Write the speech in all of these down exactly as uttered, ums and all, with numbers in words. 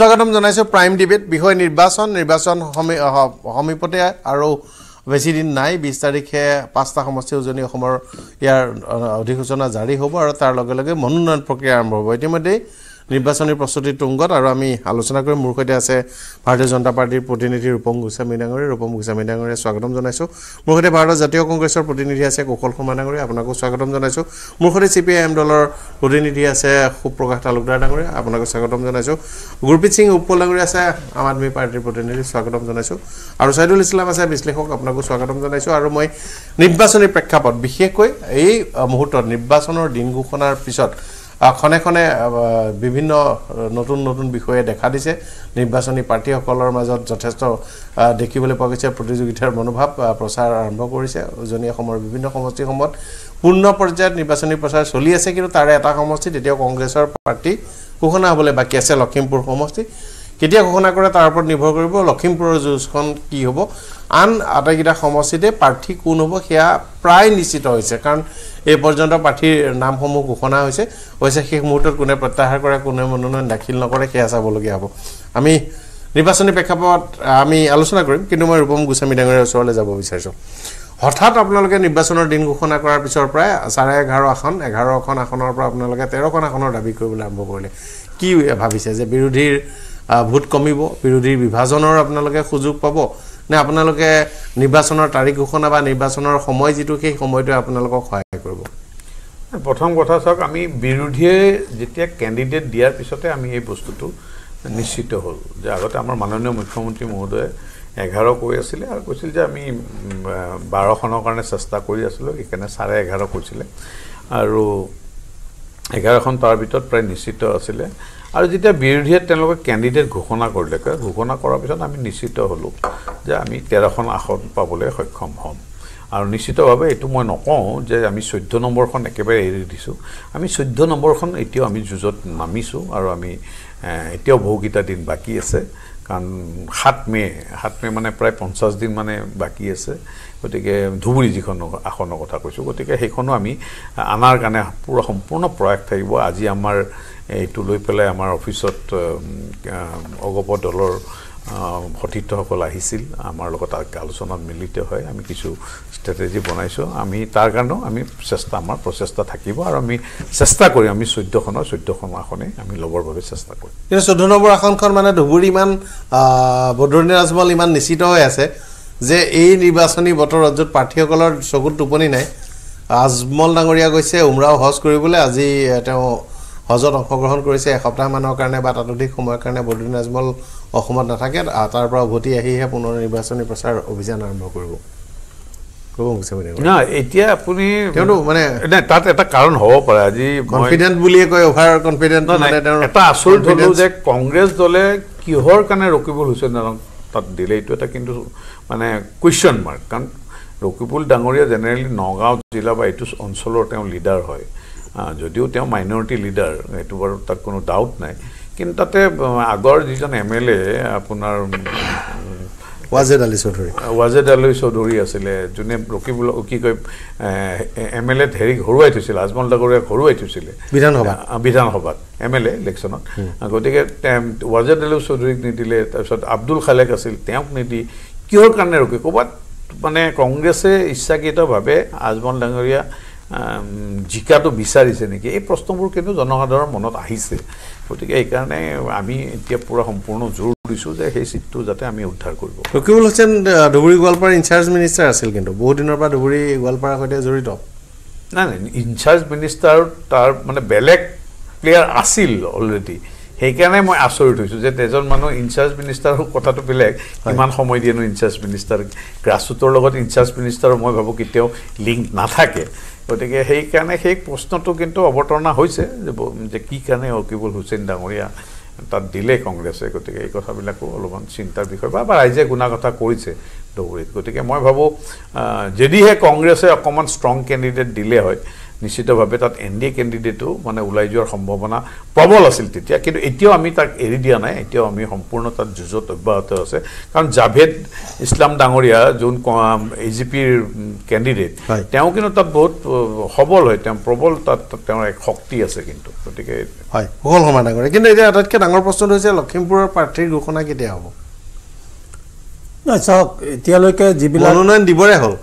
স্বাগতম জনাইছো prime debate বিষয় নিৰ্বাচন নিৰ্বাচন সমিপতে আৰু বেছি দিন নাই বিশ তাৰিখে পাঁচটা সমষ্টি উজনি অসমৰ ইয়াৰ অধিসূচনা জাৰি হ'ব আৰু তাৰ লগে লগে মনোনয়ন প্ৰক্ৰিয়া আৰম্ভ হ'ব ইতিমধ্যে নিৰ্বাচনী প্ৰস্তুতি তুংগত আৰু আমি আলোচনা কৰি মোৰ সৈতে আছে ভাৰতীয় জনতা পাৰ্টিৰ প্ৰতিনিধি ৰূপম গোস্বামী ডাঙৰীয়া ৰূপম গোস্বামী ডাঙৰীয়া স্বাগতম জনাইছো মোৰ সৈতে ভাৰতীয় জাতীয় কংগ্ৰেছৰ প্ৰতিনিধি আছে কোকল শৰ্মা ডাঙৰীয়া আপোনাকো স্বাগতম জনাইছো মোৰ সৈতে চিপিএম দলৰ প্ৰতিনিধি আছে সুপ্ৰকাশ তালুকদাৰ ডাঙৰীয়া আপোনাকো স্বাগতম জনাইছো গুৰপ্ৰীত সিং উপল ডাঙৰীয়া আছে আম আদমি পাৰ্টিৰ প্ৰতিনিধি স্বাগতম জনাইছো আৰু সাইদুল ইছলাম আছে বিশ্লেষক আপোনাকো স্বাগতম জনাইছো আৰু মই নিৰ্বাচনী প্ৰেক্ষাপট বিশেষকৈ এই মুহূৰ্তত নিৰ্বাচনৰ দিন ঘোষণাৰ পিছত খনে খনে বিভিন্ন নতুন নতুন বিষয়ে দেখা দিছে নিৰ্বাচনী পাৰ্টিসকলৰ মাজত যথেষ্ট দেখিবলৈ পোৱা গৈছে প্ৰতিযোগিতাৰ মনোভাৱ প্ৰচাৰ আৰম্ভ কৰিছে উজনি অসমৰ বিভিন্ন সমষ্টি সমত পূৰ্ণ পৰ্যায়ত নিৰ্বাচনী প্ৰচাৰ চলি আছে কিন্তু তাৰ এটা সমষ্টি তেতিয়া কংগ্ৰেছৰ পাৰ্টি ঘোষণা হ'বলৈ বাকী আছে লখিমপুৰ সমষ্টি কেতিয়া ঘোষণা কৰে তাৰ ওপৰত নিৰ্ভৰ কৰিব লখিমপুৰৰ যুঁজখন কি হ'ব আন আটাইকেইটা সমষ্টিতে প্ৰাৰ্থী কোন হ'ব সেয়া প্ৰায় নিশ্চিত হৈছে কাৰণ এই পৰ্যন্ত প্ৰাৰ্থীৰ নামসমূহ ঘোষণা হৈছে হৈছে শেষ মুহূৰ্তত কোনে প্ৰত্যাহাৰ কৰে কোনে মনোনয়ন দাখিল নকৰে সেয়া চাবলগীয়া হ'ব আমি নিৰ্বাচনী প্ৰেক্ষাপটত আমি আলোচনা কৰিম কিন্তু মই ৰূপম গোস্বামী ডাঙৰীয়াৰ ওচৰলৈ যাব বিচাৰিছোঁ হঠাৎ আপোনালোকে নিৰ্বাচনৰ দিন ঘোষণা কৰাৰ পিছৰ পৰা এঘাৰ আসন এঘাৰ খন আসনৰ পৰা আপোনালোকে তেৰ খন আসনৰ দাবী কৰিবলৈ আৰম্ভ কৰিলে কি ভাবিছে যে বিৰোধীৰ ভোট কমিব বিৰোধী বিভাজনৰ আপোনালোকে সুযোগ পাব নে আপোনালোকে নিৰ্বাচনৰ তাৰিখ ঘোষণা বা নিৰ্বাচনৰ সময় যেটো সেই সময়টো আপোনালোকক সহায় কৰিব প্ৰথম কথা সক আমি বিৰোধীয়ে যেতিয়া ক্যান্ডিডেট দিয়াৰ পিছতে আমি এই বস্তুটো নিশ্চিত হল যে আগতে আমাৰ মাননীয় মুখ্যমন্ত্ৰী মহোদয় এঘাৰ কৈ আছিল আৰু কৈছিল যে আমি বাৰ খনৰ কাৰণে চেষ্টা কৰি আছিলোঁ এখানে এঘাৰ কৈছিল আৰু এঘাৰ খন তাৰ ভিতৰত প্ৰায় নিশ্চিত আছিল আৰু যেতিয়া বিৰোধীয়ে তেওঁলোকে ক্যান্ডিডেট ঘোষণা কৰিলে ঘোষণা কৰাৰ পিছত আমি নিশ্চিত হলো যে আমি তেৰ খন আসন পাবলৈ সক্ষম হ'ম আৰু নিশ্চিতভাৱে এটো মই নকওঁ যে আমি চৈধ্য নম্বৰখন একেবাৰে এৰি দিছো আমি চৈধ্য নম্বৰখন এতিয়াও আমি যুজত নামিছো আৰু আমি এতিয়াও বহুগিটা দিন বাকি আছে কাৰণ সাত মে সাত মে মানে প্ৰায় পঞ্চাছ দিন মানে বাকি আছে গতিকে ধুবুৰী যিখন আসনৰ কথা কৈছো গতিকে সেইখনো আমি আনাৰ কাৰণে পুৰা সম্পূৰ্ণ প্ৰয়াস থাকিব আজি আমাৰ এইটো লৈ পেলাই আমাৰ অফিসত অগপ দলৰ সতীৰ্থসকল আহিছিল আমাৰ লগত আলোচনাত মিলিত হয় আমি কিছু ষ্ট্ৰেটেজি বনাইছো আমি তাৰ কাৰণে আমি চেষ্টা আমাৰ প্ৰচেষ্টা থাকিব আৰু আমি চেষ্টা কৰি আমি চৈধ্য খনৰ চৈধ্য খন আসনে আমি লবৰ বাবে চেষ্টা কৰিম এই চৈধ্য নম্বৰ আসনখন মানে ধুবুৰী ইমান বদৰণী ৰাজমল ইমান নিশ্চিত হৈ আছে যে এই নিৰ্বাচনী বতৰত যত প্ৰাৰ্থীসকলৰ চকুত টোপনি নাই আজমল ডাঙৰীয়া গৈছে উমৰাও হজ কৰিবলৈ আজি তেওঁ হজত অংশগ্ৰহণ কৰিছে এসপ্তাহমানৰ কাৰণে বা তাতোধিক সময়ৰ কাৰণে বদৰুণ আজমল অসমত নাথাকে তাৰ পৰা উভতি আহিহে পুনৰ নিৰ্বাচনী প্ৰচাৰ অভিযান আৰম্ভ কৰিব না এতিয়া আপুনি তেনো মানে না তাত এটা কাৰণ হ'ব পাৰে আজি কনফিডেন্ট বুলিয়ে কয় ওভাৰ কনফিডেন্ট মানে এটা আসল ধলো যে কংগ্ৰেছ দলে কিহৰ কাৰণে ৰকিবুল হুছেইন তাত দিলে এইটো এটা কিন্তু মানে কুৱেশ্যন মাৰ্ক কাৰণ ৰকিবুল ডাঙৰীয়া জেনেৰেলি নগাঁও জিলা বা এইটো অঞ্চলৰ তেওঁ লিডাৰ হয় যদিও তেওঁ মাইনৰিটি লিডাৰ এটো বৰ তাত কোনো ডাউট নাই কিন্তু তাতে আগৰ যিজন এমএলএ আপোনাৰ ওয়াজেদ আলী চৌধুৰী ওয়াজেদ আলী চৌধুৰী আছিল জুনে ৰকিবুল কি কয় এমএলএ হেৰি ঘৰুৱাই থৈছিল আজমল ডাঙৰীয়া ঘৰুৱাই থৈছিল বিধানসভা বিধানসভাত এমএলএ ইলেকশনত গতিকে ওয়াজেদ আলী চৌধুৰীক নিদিলে তাৰপিছত আব্দুল খালেক আছিল তেওঁক নিদি কিহৰ কাৰণে ৰকি ক'বাত মানে কংগ্ৰেছে ইচ্ছাকৃতভাৱে আজমল ডাঙৰীয়া জিকাটো বিচাৰিছে নেকি এই প্ৰশ্নবোৰ কিন্তু জনসাধাৰণৰ মনত আহিছে গতিকে এই কাৰণে আমি এতিয়া পুৰা সম্পূৰ্ণ জোৰ দিছো যে এই চিটটো যাতে আমি উদ্ধাৰ কৰিব ৰকিবুল হুছেইন ধুবুৰী গোৱালপাৰা ইনচাৰ্জ মিনিষ্টাৰ আছিল কিন্তু বহুত দিনৰ পৰা ধুবুৰী গোৱালপাৰা সৈতে জড়িত না না ইনচাৰ্জ মিনিষ্টাৰ তাৰ মানে বেলেগ প্লেয়াৰ আছিল অলৰেডি সেইকাৰণে মই আচৰিত হৈছো যে তেজন মানুহ ইনচাৰ্জ মিনিষ্টাৰৰ কথাটো বেলেগ কিমান সময় দিয়েনো ইনচাৰ্জ মিনিষ্টাৰ গ্ৰাছৰুটৰ লগত ইনচাৰ্জ মিনিষ্টাৰৰ মই ভাবো কেতিয়াও লিংক নাথাকে গতিকে সেই কাৰণে সেই প্ৰশ্নটো কিন্তু অৱতৰণা হৈছে যে কি কাৰণে ৰকিবুল হুছেইন ডাঙৰীয়া তাত দিলে কংগ্ৰেছে গতিকে এই কথাবিলাকো অলপমান চিন্তাৰ বিষয় বা ৰাইজে গুণা কথা কৰিছে ধুবুৰীত গতিকে মই ভাবো যদিহে কংগ্ৰেছে অকমান ষ্ট্ৰং কেণ্ডিডেট দিলে হয় নিশ্চিতভাৱে তাত এনডিএ ক্যান্ডিডেটও মানে উলাই যোৱাৰ সম্ভাৱনা প্ৰবল আছিল তেতিয়া কিন্তু এতিয়াও আমি তাক এৰি দিয়া নাই এতিয়াও আমি সম্পূৰ্ণ তাত যুঁজত অব্যাহত আছে কাৰণ জাভেদ ইছলাম ডাঙৰীয়া যোন এজিপি ক্যান্ডিডেট তেওঁ কিন্তু তাত বহুত সবল হয় তেওঁ প্ৰবল তাত তেওঁৰ এক শক্তি আছে কিন্তু গতিকে হয় সবল সমান কৰে কিন্তু এতিয়া আটাইতকৈ ডাঙৰ প্ৰশ্ন হৈছে লখিমপুৰৰ প্ৰাৰ্থীৰ ঘোষণা কেতিয়া হ'ব না চক এতিয়ালৈকে জিবিলা মনোনয়ন দিবৰে হ'ল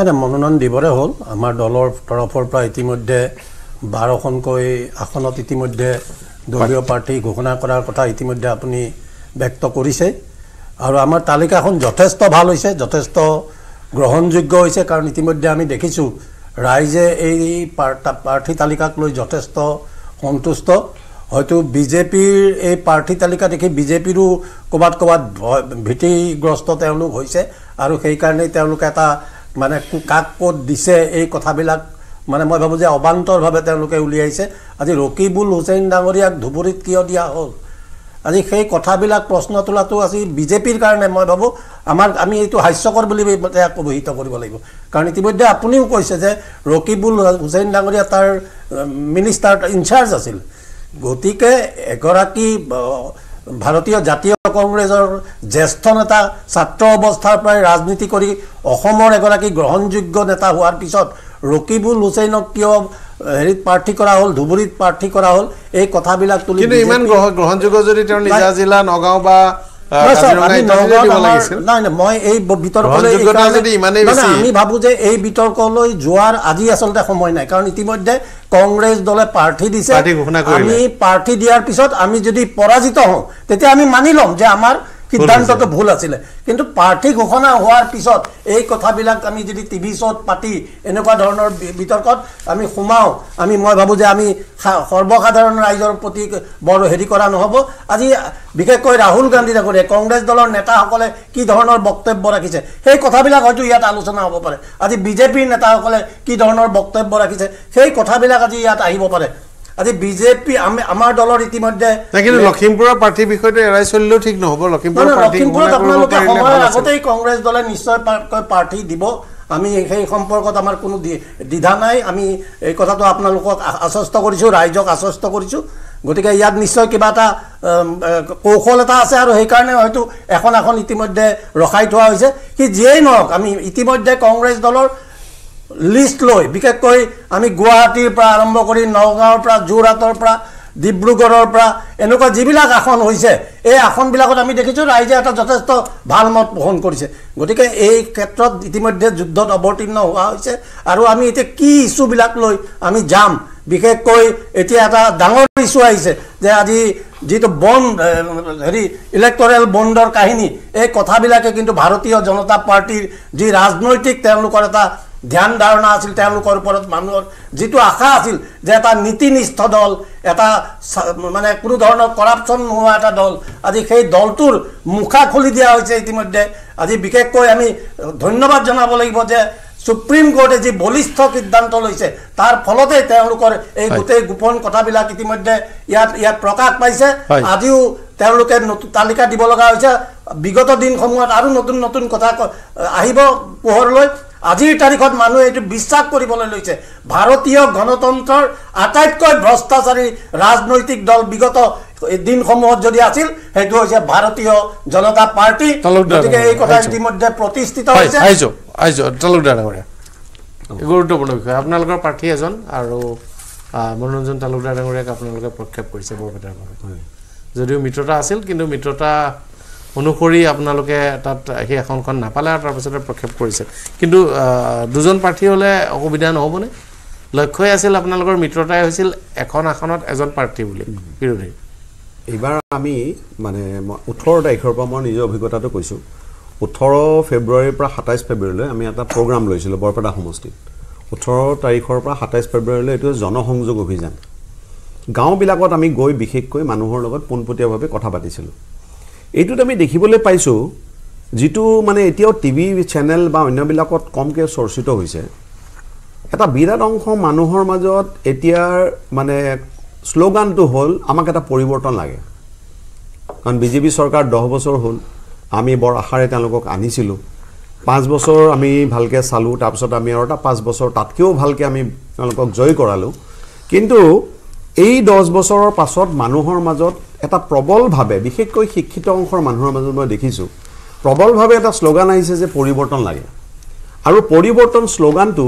Ada mononon di bawah hol, amar dollar terapor pra itimode barokon koi akonot itimode dolio party gokona korar kota itimode apuni bekto korise, aru amar talika kon jotesto bhalo hoise, jotesto grohonjogyo hoise karon itimode ami dekhichu raije ei party talikak loi jotesto santusto hoitu B J P ei party talika dekhi B J P ru kobat kobat bhitigrosto teolok hoise aru sei karone teolok eta মানে কাক পদ দিছে এই কথাবিলাক মানে মই ভাবো যে অবান্তৰভাৱে তেওঁলোকে উলিয়াইছে আজি ৰকিবুল হুসেইন ডাঙৰীয়াক ধুবুৰীত কিয় দিয়া হ'ল আজি সেই কথাবিলাক প্ৰশ্ন তোলাটো আজি বিজেপিৰ কাৰণে মই ভাবো আমাৰ আমি এইটো হাস্যকৰ বুলি ইয়াক অভিহিত কৰিব লাগিব কাৰণ ইতিমধ্যে আপুনিও কৈছে যে ৰকিবুল হুসেইন ডাঙৰীয়া তাৰ মিনিষ্টাৰ ইনচাৰ্জ আছিল গতিকে এগৰাকী ভাৰতীয় জাতীয় কংগ্ৰেছৰ জ্যেষ্ঠ নেতা ছাত্ৰ অৱস্থাৰ পৰা ৰাজনীতি কৰি অসমৰ এগৰাকী গ্ৰহণযোগ্য নেতা হোৱাৰ পিছত ৰকিবুল হুসেইনক কিয় হেৰিত প্ৰাৰ্থী কৰা হ'ল ধুবুৰীত প্ৰাৰ্থী কৰা হ'ল এই কথাবিলাক তুলি কিন্তু ইমান গ্ৰহণযোগ্য যদি তেওঁ নিজা জিলা নগাঁও বা নাই নাই মই এই বিতৰ্কলৈ আমি ভাবো যে এই বিতৰ্কলৈ যোৱাৰ আজি আচলতে সময় নাই কাৰণ ইতিমধ্যে কংগ্ৰেছ দলে প্ৰাৰ্থী দিছে আমি প্ৰাৰ্থী দিয়াৰ পিছত আমি যদি পৰাজিত হওঁ তেতিয়া আমি মানি ল'ম যে আমাৰ সিদ্ধান্তটো ভুল আছিল কিন্তু প্ৰাৰ্থী ঘোষণা হোৱাৰ পিছত এই কথাবিলাক আমি যদি টিভি শ্ব'ত পাতি এনেকুৱা ধৰণৰ বিতৰ্কত আমি সোমাও আমি মই ভাবো যে আমি সৰ্বসাধাৰণ ৰাইজৰ প্ৰতি বৰ হেৰি কৰা নহব আজি বিশেষকৈ ৰাহুল গান্ধী ডাঙৰীয়া কংগ্ৰেছ দলৰ নেতাসকলে কি ধৰণৰ বক্তব্য ৰাখিছে সেই কথাবিলাক হয়তো ইয়াত আলোচনা হ'ব পাৰে আজি বিজেপিৰ নেতাসকলে কি ধৰণৰ বক্তব্য ৰাখিছে সেই কথাবিলাক আজি ইয়াত আহিব পাৰে আজি বিজেপি আমাৰ দলৰ ইতিমধ্যে কিন্তু লখিমপুৰৰ পাৰ্টি বিষয়টো এৰাই চলিলেও ঠিক নহব লখিমপুৰৰ পাৰ্টি লখিমপুৰত আপোনালোকে সময়ৰ আগতেই কংগ্ৰেছ দলে নিশ্চয় পাৰ্টি দিব আমি সেই সম্পৰ্কত আমাৰ কোনো দ্বিধা নাই আমি এই কথাটো আপোনালোকক আশ্বস্ত কৰিছো ৰাইজক আশ্বস্ত কৰিছো গতিকে ইয়াত নিশ্চয় কিবা এটা কৌশল এটা আছে আৰু সেই কাৰণে হয়তো এখন এখন ইতিমধ্যে ৰখাই থোৱা হৈছে কি যিয়েই নহওক আমি ইতিমধ্যে কংগ্ৰেছ দলৰ লিষ্ট লৈ বিশেষকৈ আমি গুৱাহাটীৰ পৰা আৰম্ভ কৰি নগাঁৱৰ পৰা যোৰহাটৰ পৰা ডিব্ৰুগড়ৰ পৰা এনেকুৱা যিবিলাক আসন হৈছে এই আসনবিলাকত আমি দেখিছোঁ ৰাইজে এটা যথেষ্ট ভাল মত পোষণ কৰিছে গতিকে এই ক্ষেত্ৰত ইতিমধ্যে যুদ্ধত অৱতীৰ্ণ হোৱা হৈছে আৰু আমি এতিয়া কি ইস্যুবিলাক লৈ আমি যাম বিশেষকৈ এতিয়া এটা ডাঙৰ ইস্যু আহিছে যে আজি যিটো বন্ড হেৰি ইলেক্টৰেল বন্ডৰ কাহিনী এই কথাবিলাকে কিন্তু ভাৰতীয় জনতা পাৰ্টিৰ যি ৰাজনৈতিক তেওঁলোকৰ এটা ধ্যান ধাৰণা আছিল তেওঁলোকৰ ওপৰত মানুহৰ যিটো আশা আছিল যে এটা নীতিনিষ্ঠ দল এটা মানে কোনো ধৰণৰ কৰাপচন নোহোৱা এটা দল আজি সেই দলটোৰ মুখা খুলি দিয়া হৈছে ইতিমধ্যে আজি বিশেষকৈ আমি ধন্যবাদ জনাব লাগিব যে সুপ্ৰিম কোৰ্টে যি বলিষ্ঠ সিদ্ধান্ত লৈছে তাৰ ফলতে তেওঁলোকৰ এই গোটেই গোপন কথাবিলাক ইতিমধ্যে ইয়াত ইয়াত প্ৰকাশ পাইছে আজিও তেওঁলোকে নতুন তালিকা দিব লগা হৈছে বিগত দিনসমূহত আৰু নতুন নতুন কথা আহিব পোহৰলৈ আজিৰ তাৰিখত মানুহে এইটো বিশ্বাস কৰিবলৈ লৈছে ভাৰতীয় গণতন্ত্ৰৰ আটাইতকৈ ভ্ৰষ্টাচাৰী ৰাজনৈতিক দল বিগত দিনসমূহত যদি আছিল সেইটো হৈছে ভাৰতীয় জনতা পাৰ্টি গতিকে এই কথা ইতিমধ্যে প্ৰতিষ্ঠিত হৈছে আইজো আইজো তালুকদাৰ ডাঙৰীয়া গুৰুত্বপূৰ্ণ বিষয় আপোনালোকৰ প্ৰাৰ্থী এজন আৰু মনোৰঞ্জন তালুকদাৰ ডাঙৰীয়াক আপোনালোকে প্ৰক্ষেপ কৰিছে বৰপেটাৰ বাবে যদিও মিত্ৰতা আছিল কিন্তু মিত্ৰতা অনুকৰি আপোনালোকে তাত এই এখনখন নাপালে তাৰ পাছতে প্ৰক্ষেপ কৰিছে কিন্তু দুজন প্ৰাৰ্থী হলে অসুবিধা নহব নে লক্ষ্য আছিল আপোনালোকৰ মিত্ৰতাই হৈছিল এখন আসনত এজন প্ৰাৰ্থী বুলি বিৰোধী এবাৰ আমি মানে ওঠৰ তাৰিখৰ পৰা মই নিজৰ অভিজ্ঞতাটো কৈছো ওঠৰ ফেব্ৰুৱাৰীৰ পৰা সাতাইছ ফেব্ৰুৱাৰীলৈ আমি এটা প্ৰগ্ৰাম লৈছিলো বৰপেটা সমষ্টিত ওঠৰ তাৰিখৰ পৰা সাতাইছ ফেব্ৰুৱাৰীলৈ এইটো জনসংযোগ অভিযান গাঁওবিলাকত আমি গৈ বিশেষকৈ মানুহৰ লগত পোনপটীয়াভাৱে কথা পাতিছিলো এইটো আমি দেখিবলৈ পাইছো যেটো মানে এতিয়াও টিভি চেনেল বা অন্য বিলাকত কমকে চৰ্চিত হৈছে এটা বিৰাট অংশ মানুহৰ মাজত এতিয়াৰ মানে স্লোগানটো হ'ল আমাক এটা পৰিৱৰ্তন লাগে কাৰণ বিজেপি সৰকাৰ দহ বছৰ হ'ল আমি বৰ আহাৰে তেওঁলোকক আনিছিলো পাঁচ বছৰ আমি ভালকে চালু তাৰ পিছত আমি আৰু এটা পাঁচ বছৰ তাতকেও ভালকে আমি তেওঁলোকক জয় কৰালো কিন্তু এই দহ বছৰৰ পাছত মানুহৰ মাজত এটা প্ৰবল ভাৱে বিশেষকৈ শিক্ষিত অংশৰ মানুহৰ মাজত মই দেখিছো প্ৰবল ভাৱে এটা স্লোগান আহিছে যে পৰিৱৰ্তন লাগে আৰু পৰিৱৰ্তন স্লোগানটো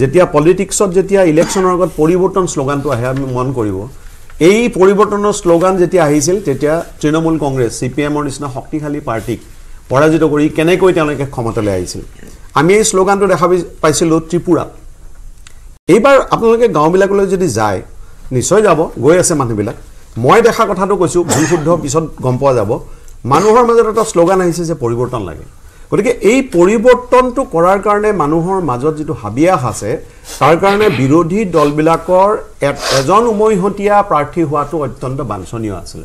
যেতিয়া পলিটিক্সত যেতিয়া ইলেকচনৰ আগত পৰিৱৰ্তন স্লোগানটো আহে আমি মন কৰিব এই পৰিৱৰ্তনৰ স্লোগান যেতিয়া আহিছিল তেতিয়া তৃণমূল কংগ্ৰেছ সিপিএমৰ নিচিনা শক্তিশালী পাৰ্টিক পৰাজিত কৰি কেনেকৈ তেওঁলোকে ক্ষমতালৈ আহিছিল আমি এই স্লোগানটো দেখা পাইছিলো ত্ৰিপুৰাত এইবাৰ আপোনালোকে গাঁওবিলাকলৈ যদি যায় নিশ্চয় যাব গৈ আছে মানুহবিলাক মই দেখা কথাটো কৈছো বিশুদ্ধ পিছত গম পোৱা যাব মানুহৰ মাজত এটা স্লোগান আহিছে যে পৰিৱৰ্তন লাগে গতিকে এই পৰিৱৰ্তনটো কৰাৰ কাৰণে মানুহৰ মাজত যেটো হাবিয়াহ আছে তাৰ কাৰণে বিৰোধী দলবিলাকৰ এজন উমৈহতীয়া প্ৰাৰ্থী হোৱাটো অত্যন্ত বাঞ্ছনীয় আছিল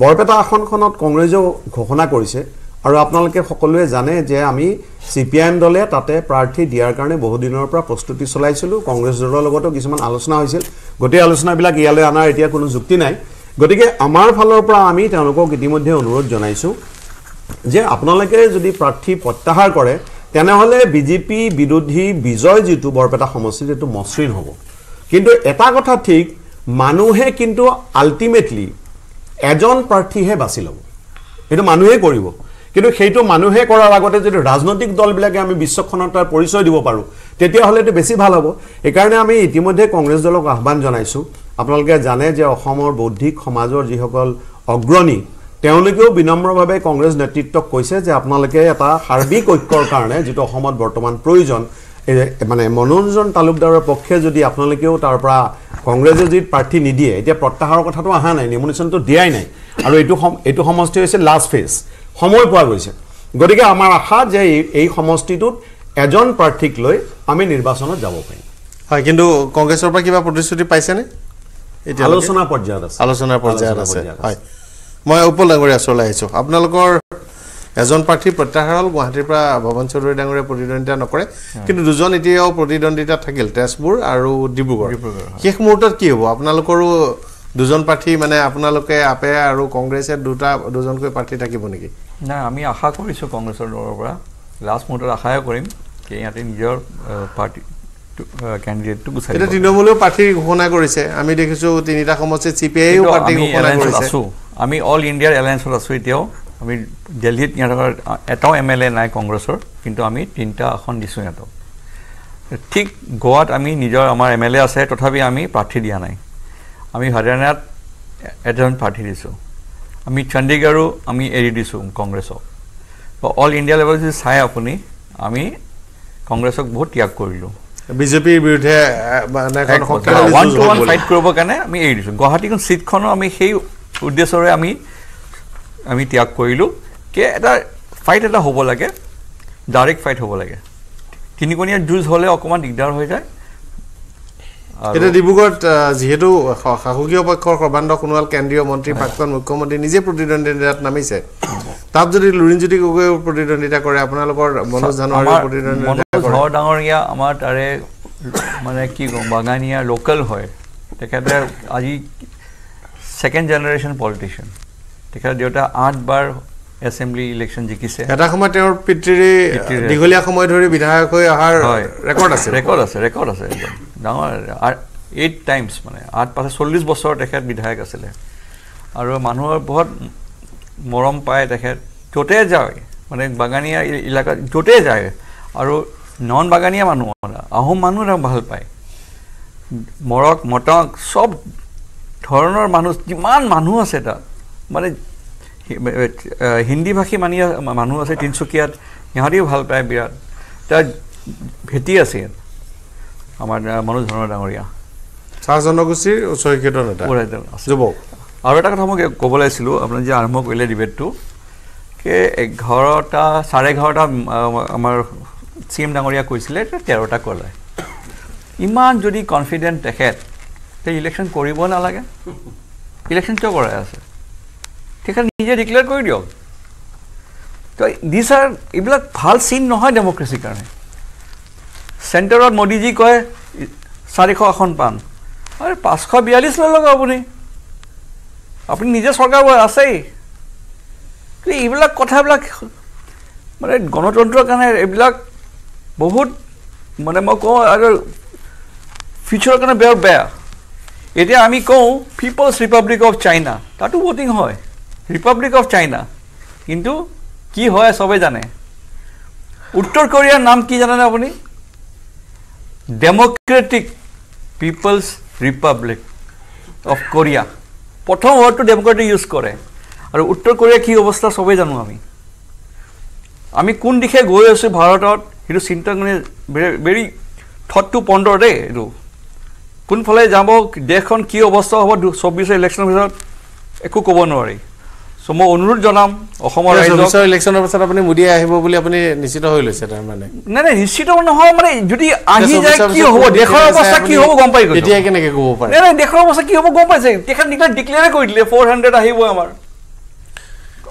বৰপেটা আসনখনত কংগ্ৰেছে ঘোষণা কৰিছে আৰু আপোনালোকে সকলোৱে জানে যে আমি সিপিএম দলে তাতে প্ৰাৰ্থী দিয়াৰ কাৰণে বহু দিনৰ পৰা প্ৰস্তুতি চলাইছিল কংগ্ৰেছ দলৰ লগত কিছুমান আলোচনা হৈছিল গটে আলোচনাবিলাক ইয়ালৈ আনাৰ এতিয়া কোনো যুক্তি নাই গতিকে আমাৰ ফালৰ পৰা আমি তেওঁলোকক ইতিমধ্যে অনুৰোধ জনাইছো যে আপোনালোকে যদি প্ৰাৰ্থী প্ৰত্যাহাৰ কৰে তেনেহলে বিজেপি বিৰোধী বিজয় যেটো বৰপেটা সমষ্টিটো মসৃণ হ'ব কিন্তু এটা কথা ঠিক মানুহে কিন্তু আল্টিমেটলি এজন প্ৰাৰ্থীহে বাছি ল'ব এটো মানুহে কৰিব কিন্তু সেইটো মানুহে কৰাৰ আগতে যদি ৰাজনৈতিক দলবিলাকে আমি বিশ্বখনতাৰ পৰিচয় দিব পাৰো তেতিয়া হলে এটো বেছি ভাল হ'ব এই কাৰণে আমি ইতিমধ্যে কংগ্ৰেছ দলক আহ্বান জনাইছো আপোনালোকে জানে যে অসমৰ বৌদ্ধিক সমাজৰ যিসকল অগ্ৰণী তেওঁলোকেও বিনম্ৰভাৱে কংগ্ৰেছ নেতৃত্বক কৈছে যে আপোনালোকে এটা হাৰ্বিক ঐক্যৰ কাৰণে যেটো অসমত বৰ্তমান প্ৰয়োজন মানে মনোৰঞ্জন তালুকদাৰৰ পক্ষে যদি আপোনালোকেও তাৰ পৰা কংগ্ৰেছে যদি প্ৰাৰ্থী নিদিয়ে এতিয়া প্ৰত্যাহাৰ কথাটো আহা নাই নমিনেচনটো দিয়াই নাই আৰু এটো এটো সমষ্টি হৈছে লাষ্ট ফেজ সময় পোৱা গৈছে গতিকে আমাৰ আশা যে এই সমষ্টিটোত এজন প্ৰাৰ্থীক লৈ আমি নিৰ্বাচনত যাব পাৰিম হয় কিন্তু কংগ্ৰেছৰ পৰা কিবা প্ৰতিশ্ৰুতি পাইছেনে এতিয়া আলোচনা পৰ্যায়ত আছে আলোচনা পৰ্যায়ত আছে হয় মই উপলংগৰি আছলৈ আহিছো আপোনালোকৰ এজন প্ৰাৰ্থী প্ৰত্যাহাৰল গুৱাহাটীৰ পৰা ভৱন চৌধুৰী ডাঙৰে প্ৰতিদ্বন্দ্বিতা নকৰে কিন্তু দুজন এতিয়াও প্ৰতিদ্বন্দ্বিতা থাকিল তেজপুৰ আৰু ডিব্ৰুগড় শেষ মুহূৰ্তত কি হ'ব আপোনালোকৰো দুজন প্ৰাৰ্থী মানে আপোনালোকে আপে আৰু কংগ্ৰেছৰ দুটা দুজনকৈ প্ৰাৰ্থী থাকিব নেকি না আমি আশা কৰিছো কংগ্ৰেছৰ দলৰ পৰা লাষ্ট মুহূৰ্তত আশা কৰিম যে ইয়াতে নিজৰ পাৰ্টি ক্যান্ডিডেটটো গুছাই এটা তৃণমূলৰ প্ৰাৰ্থী ঘোষণা কৰিছে আমি দেখিছো তিনিটা সমষ্টিত সিপিআইও প্ৰাৰ্থী ঘোষণা কৰিছে আমি অল ইন্ডিয়া এলায়েন্সৰ আছো এতিয়াও আমি দিল্লীত ইয়াৰ এটাও এমএলএ নাই কংগ্ৰেছৰ কিন্তু আমি তিনিটা আসন দিছো ইয়াতো ঠিক গোৱাত আমি নিজৰ আমাৰ এমএলএ আছে তথাপি আমি প্ৰাৰ্থী দিয়া নাই আমি হাৰিয়ানাত এজন প্ৰাৰ্থী দিছো আমি চণ্ডীগড়ও আমি এৰি দিছো কংগ্ৰেছক অল ইন্ডিয়া লেভেল যদি চাই আপুনি আমি কংগ্ৰেছক বহুত ত্যাগ কৰিলো বিজেপিৰ বিৰুদ্ধে মানে ওৱান টু ওৱান ফাইট কৰিবৰ কাৰণে আমি এৰি দিছো গুৱাহাটীখন সিটখনো আমি সেই উদ্দেশ্যৰে আমি আমি ত্যাগ কৰিলো কে এটা ফাইট এটা হ'ব লাগে ডাইৰেক্ট ফাইট হ'ব লাগে তিনিকোণীয়া যুঁজ হ'লে অকমান দিগদাৰ হৈ যায় এটা ডিব্ৰুগড়ত যেহেতু শাসকীয় পক্ষৰ সৰ্বান্ত কোনোৱাল কেন্দ্ৰীয় মন্ত্ৰী প্ৰাক্তন মুখ্যমন্ত্ৰী নিজে প্ৰতিদ্বন্দ্বিতাত নামিছে তাত যদি লুৰিণজ্যোতি গগৈ প্ৰতিদ্বন্দ্বিতা কৰে আপোনালোকৰ মনোজ জানুৱাৰী প্ৰতিদ্বন্দ্বিতা কৰে মনোজ ডাঙৰীয়া আমাৰ তাৰে মানে কি বাগানীয়া লোকেল হয় তেখেতে আজি সেকেন্ড জেনাৰেশন পলিটিশিয়ান তেখেতৰ দেউতা আঠবাৰ এসেম্বলি ইলেকশন জিকিছে এটা সময় তেওঁৰ পিতৃৰে দীঘলীয়া সময় ধৰি বিধায়ক হৈ আহাৰ ৰেকৰ্ড আছে ৰেকৰ্ড আছে ৰেকৰ্ড আছে ডাঙৰ এইট টাইমস মানে আঠ পাঁচ চল্লিছ বছৰ তেখেত বিধায়ক আছিল আৰু মানুহৰ বহুত মৰম পায় তেখেত য'তে যায় মানে বাগানীয়া এলেকাত য'তে যায় আৰু নন বাগানীয়া মানুহ আহোম মানুহ ভাল পায় মৰক মটক সব ধৰণৰ মানুহ কিমান মানুহ আছে এটা মানে হিন্দি ভাষী মানি মানুহ আছে তিনচুকীয়াত ইহঁতেও ভাল পায় বিৰাট তাৰ ভেটি আছে আমাৰ মনোজ ধৰণৰ ডাঙৰীয়া চাহ জনগোষ্ঠীৰ উচ্চশিক্ষিত নেতা যুৱক আৰু এটা কথা মই ক'ব লাগিছিলোঁ আপোনাৰ যে আৰম্ভ কৰিলে ডিবেটটো কে এঘাৰটা চাৰে এঘাৰটা আমাৰ চি এম ডাঙৰীয়া কৈছিলে তেৰটা ক'লে ইমান যদি কনফিডেণ্ট তেখেত তে ইলেকশন কৰিব নালাগে ইলেকশন কিয় কৰাই আছে তেখেত নিজে ডিক্লেয়াৰ কৰি দিয়ক তো দিছ আৰ এইবিলাক ভাল চিন নহয় ডেমক্ৰেচিৰ কাৰণে চেণ্টাৰত মোদীজি কয় চাৰিশ আসন পাম আৰু পাঁচশ বিয়াল্লিছ লৈ লওক আপুনি আপুনি নিজে চৰকাৰ আছেই কিন্তু এইবিলাক কথাবিলাক মানে গণতন্ত্ৰৰ কাৰণে এইবিলাক বহুত মানে মই কওঁ আৰু future kana bear bear. Ete ami kau People's Republic of China. Tatu voting hoy. Republic of China. Kintu ki hoy sobai jane. Uttor Korea naam ki jane na apni? Democratic People's Republic of Korea. Prothom word to democratic use kore. Aru Uttor Korea ki obostha sobai janu ami. Ami kun dikhe goi asu Bharatot hiru chinta kone beri thought to ponder re ru. Kun phale jabo dekhon ki obostha hobo twenty-four election bhisor ekku kobo nori. So mo onurod janam Ohomor twenty-four election bhisor apni mudia ahibo boli apni nishchito hoi loise tar mane. Na na nishchito no hoy mane jodi ahi jay ki hobo dekhon obostha ki hobo gom pai goyo. Etia kene ke kobo pare. Na na dekhon obostha ki hobo gom pai jay. Tekhan nikla declare koi dile four hundred ahibo amar.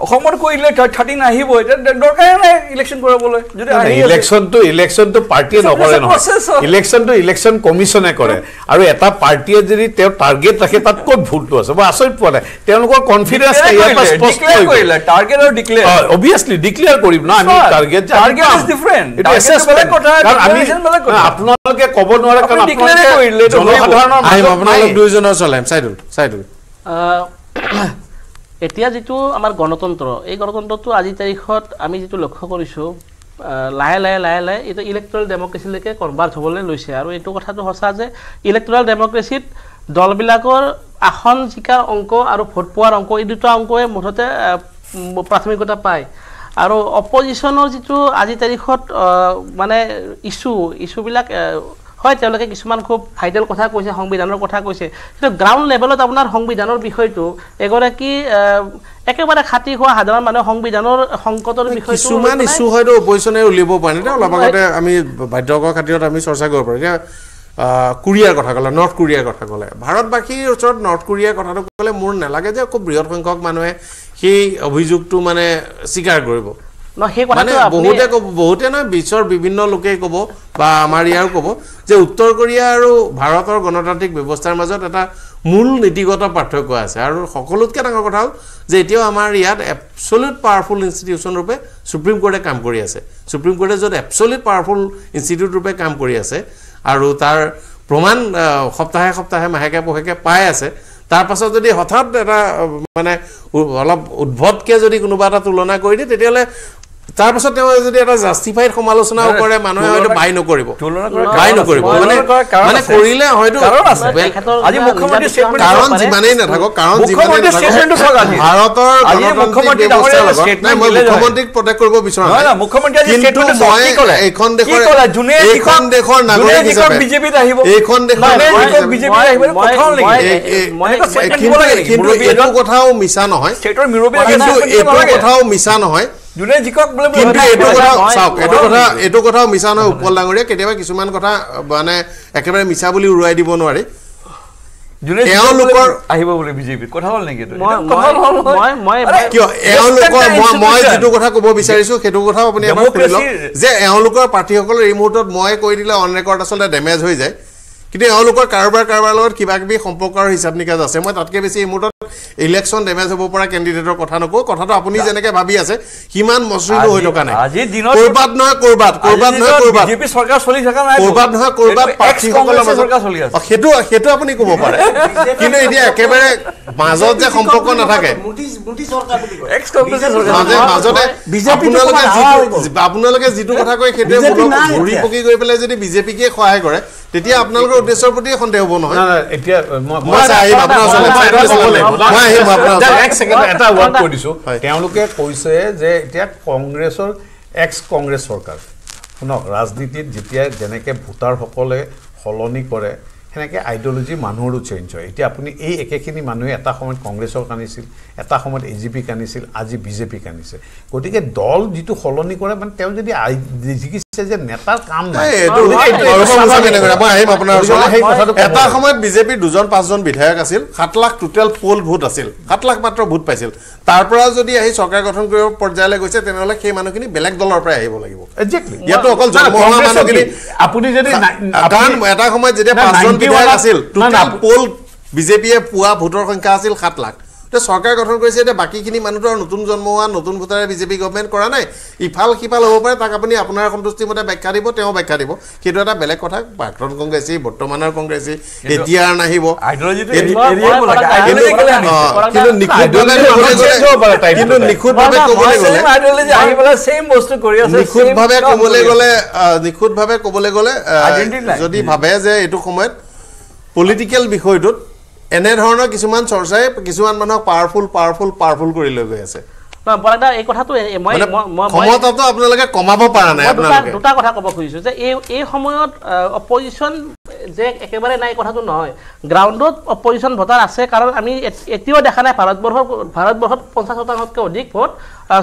অসমত কইলে thirteen আহিব এটা দরকার নাই election কৰা বলে যদি election তো ইলেকশন তো পাৰ্টিয়ে নকৰে ন ইলেকশন তো ইলেকশন কমিছনে কৰে আৰু এটা পাৰ্টিয়ে যদি তেও টাৰ্গেট ৰাখে তাত কোন ভুলটো আছে মই আচৰিত পোৱা নাই তেওঁলোকৰ কনফিডেন্স নাই এটা স্পষ্ট কইলে টাৰ্গেট আৰু ডিক্লেয়াৰ অবিয়াসলি ডিক্লেয়াৰ কৰিম না আমি target target is different it assess বলে কথা আমি আপোনালোকে ক'ব নোৱাৰে কাৰণ ডিক্লেয়াৰ কইলে তো সাধাৰণ আমি আপোনালোক দুইজনৰ চলাম সাইদুল সাইদুল এতিয়া যেটো আমাৰ গণতন্ত্ৰ এই গণতন্ত্ৰটো আজি তাৰিখত আমি যেটো লক্ষ্য কৰিছো লাহে লাহে লাহে লাহে এটা ইলেক্ট্ৰল ডেমোক্ৰেসি লৈকে কনভাৰ্ট হ'বলৈ লৈছে আৰু এইটো কথাটো হসা যে ইলেক্ট্ৰল ডেমোক্ৰেসিত দলবিলাকৰ আসন জিকাৰ অংক আৰু ভোট পোৱাৰ অংক এই দুটা অংকয়ে মুঠতে প্ৰাথমিকতা পায় আৰু অপজিচনৰ যেটো আজি তাৰিখত মানে ইস্যু ইস্যুবিলাক হয় তেওঁলোকে কিছুমান খুব ভাইটাল কথা কৈছে সংবিধানৰ কথা কৈছে কিন্তু গ্ৰাউণ্ড লেভেলত আপোনাৰ সংবিধানৰ বিষয়টো এগৰাকী একেবাৰে খাতি হোৱা সাধাৰণ মানুহ সংবিধানৰ সংকটৰ বিষয়টো কিছুমান ইস্যু হয়তো অপজিচনে উলিয়াব পাৰে না লাভাগতে আমি বাধ্যকৰ খাতিৰত আমি চৰ্চা কৰিব পাৰোঁ যে কোৰিয়াৰ কথা ক'লে নৰ্থ কোৰিয়াৰ কথা ক'লে ভাৰতবাসীৰ ওচৰত নৰ্থ কোৰিয়াৰ কথাটো ক'লে মোৰ নালাগে যে খুব বৃহৎ সংখ্যক মানুহে সেই অভিযোগটো মানে স্বীকাৰ কৰিব ন হে কথাটো আপুনি বহুতে কব বহুতে না বিশ্বৰ বিভিন্ন লোকে কব বা আমাৰ ইয়াৰ কব যে উত্তৰ কোৰিয়া আৰু ভাৰতৰ গণতান্ত্ৰিক ব্যৱস্থাৰ মাজত এটা মূল নীতিগত পাৰ্থক্য আছে আৰু সকলোতকে ডাঙৰ কথা যে এতিয়াও আমাৰ ইয়াত এবসলিউট পাওয়াৰফুল ইনস্টিটিউশন ৰূপে সুপ্ৰিম কোৰ্টে কাম কৰি আছে সুপ্ৰিম কোৰ্টে যত এবসলিউট পাওয়াৰফুল ইনস্টিটিউট ৰূপে কাম কৰি আছে আৰু তাৰ প্ৰমাণ সপ্তাহে সপ্তাহে মাহেকে পহেকে পাই আছে তাৰ পাছত যদি হঠাৎ এটা মানে অলপ উদ্ভটকে যদি কোনোবা এটা তুলনা কৰি দিয়ে তেতিয়ালে তাৰ পাছত তেওঁ যদি এটা জাস্টিফাইড সমালোচনা কৰে মানুহে হয়তো বাই নকৰিব বাই নকৰিব মানে মানে কৰিলে হয়তো আজি মুখ্যমন্ত্ৰী স্টেটমেন্ট কাৰণ যিমানেই নাথাকক কাৰণ যিমানেই ভাৰতৰ মুখ্যমন্ত্ৰী ডাঙৰীয়া স্টেটমেন্ট মুখ্যমন্ত্ৰীক প্ৰটেক্ট কৰিব বিচৰা নাই না মুখ্যমন্ত্ৰীয়ে স্টেটমেন্ট মই ক'লে এইখন দেখৰ এইখন দেখৰ নাগৰিক হিচাপে বিজেপিত আহিব এইখন দেখৰ নাগৰিক বিজেপিত আহিব কথা লাগে মই কিন্তু এইটো কথাও মিছা নহয় ষ্টেটৰ মিৰবিয়া কিন্তু এইটো কথাও মিছা নহয় জুনে জিকক বলে কিন্তু এটো কথা চাওক এটো কথা এটো কথা মিছা নহয় উপল ডাঙৰীয়া কেতিয়াবা কিছুমান কথা মানে একেবাৰে মিছা বুলি উৰুৱাই দিব নোৱাৰে জুনে তেওঁ লোকৰ আহিব বলে বিজেপি কথা হ'ল নেকি এটো মই মই কিয় এওঁ লোকৰ মই যেটো কথা ক'ব বিচাৰিছো সেইটো কথা আপুনি আমাক কৈলো যে এওঁ লোকৰ পাৰ্টিসকলৰ এই মুহূৰ্তত মই কৈ দিলে অন ৰেকৰ্ড আচলতে ড্যামেজ হৈ যায় কিন্তু এওঁ লোকৰ কাৰবাৰ কাৰবাৰ লগত কিবা কিবি সম্পৰ্কৰ হিচাপ নিকাজ আছে মই তাতকে বেছি এই মুহূৰ্তত ইলেকশন ড্যামেজ হ'ব পৰা ক্যান্ডিডেটৰ কথা নকো কথাটো আপুনি জেনেকে ভাবি আছে কিমান মসৃণ হৈ থকা নাই আজি দিনত কৰবাত নহয় কৰবাত কৰবাত নহয় কৰবাত বিজেপি সৰকাৰ চলি থকা নাই কৰবাত নহয় কৰবাত পাৰ্টিসকলৰ মাজত সৰকাৰ চলি আছে হেতু হেতু আপুনি ক'ব পাৰে কিন্তু এতিয়া একেবাৰে মাজত যে সম্পৰ্ক নাথাকে মুটি মুটি সৰকাৰ বুলি কয় এক্স কংগ্ৰেছ সৰকাৰতে মাজতে বিজেপি আপোনালোকে যিটো আপোনালোকে যিটো কথা কয় হেতু ঘুৰি পকি গৈ পেলাই যদি বিজেপি কে সহায় কৰে তেতিয়া আপোনালোকৰ উদ্দেশ্যৰ প্ৰতি সন্দেহ হ'ব নহয় এতিয়া মই চাই আপোনালোকে মই আপোনাক এক সেকেন্ড এটা ওয়ার্ড কৈ দিছো তেওঁলোকে কৈছে যে এতিয়া কংগ্ৰেছৰ এক্স কংগ্ৰেছ সৰকাৰ ন ৰাজনীতিত যেতিয়া জেনেকে ভোটাৰ সকলে হলনি কৰে হেনেকে আইডিওলজি মানুহৰো চেঞ্জ হয় এতিয়া আপুনি এই একেখিনি মানুহে এটা সময়ত কংগ্ৰেছৰ কানিছিল এটা সময়ত এজিপি কানিছিল আজি বিজেপি কানিছে গটিকে দল যেটো হলনি কৰে মানে তেওঁ যদি জিকিছে যে নেতাৰ কাম নাই এটো এটা সময়ত বিজেপি দুজন পাঁচজন বিধায়ক আছিল সাত লাখ টোটাল পোল ভোট আছিল সাত লাখ মাত্ৰ ভোট পাইছিল তাৰ পৰা যদি আহি সৰকাৰ গঠন কৰিব পৰ্যায়লৈ গৈছে তেনেহলে সেই মানুহখিনি বেলেগ দলৰ পৰা আহিব লাগিব এক্স্যাক্টলি ইয়াতো অকল জনমহা মানুহখিনি আপুনি যদি কাৰণ এটা সময়ত যেতিয়া পাঁচজন বিধায়ক আছিল টোটাল পোল বিজেপিয়ে পুৱা ভোটৰ সংখ্যা আছিল সাত lakh The soccer got on the Baki Manutun, Tunzon, Nutun Putra, B J P government, Korana, Ifal Kipal over Takapuni, Apuna, Contustimoda, Bakaribo, Teo Bakaribo, Kidota, Belekota, Patron Congressi, Botomana Congressi, Etiana Hibo. I don't know. I don't know. I Political বিষয়টোত এনে ধৰণৰ কিছুমান চৰ্চাই কিছুমান মানুহ পাওয়াৰফুল পাওয়াৰফুল পাওয়াৰফুল কৰি লৈ গৈ আছে না পৰাদা এই কথাটো মই মই ক্ষমতাটো আপোনালোকে কমাব পৰা নাই আপোনালোকে দুটা কথা ক'ব খুজিছো যে এই এই সময়ত অপজিশন যে একেবাৰে নাই কথাটো নহয় গ্ৰাউণ্ডত অপজিশন ভোটাৰ আছে কাৰণ আমি এতিয়াও দেখা নাই ভাৰতবৰ্ষ ভাৰতবৰ্ষত পঞ্চাশ শতাংশতকৈ অধিক ভোট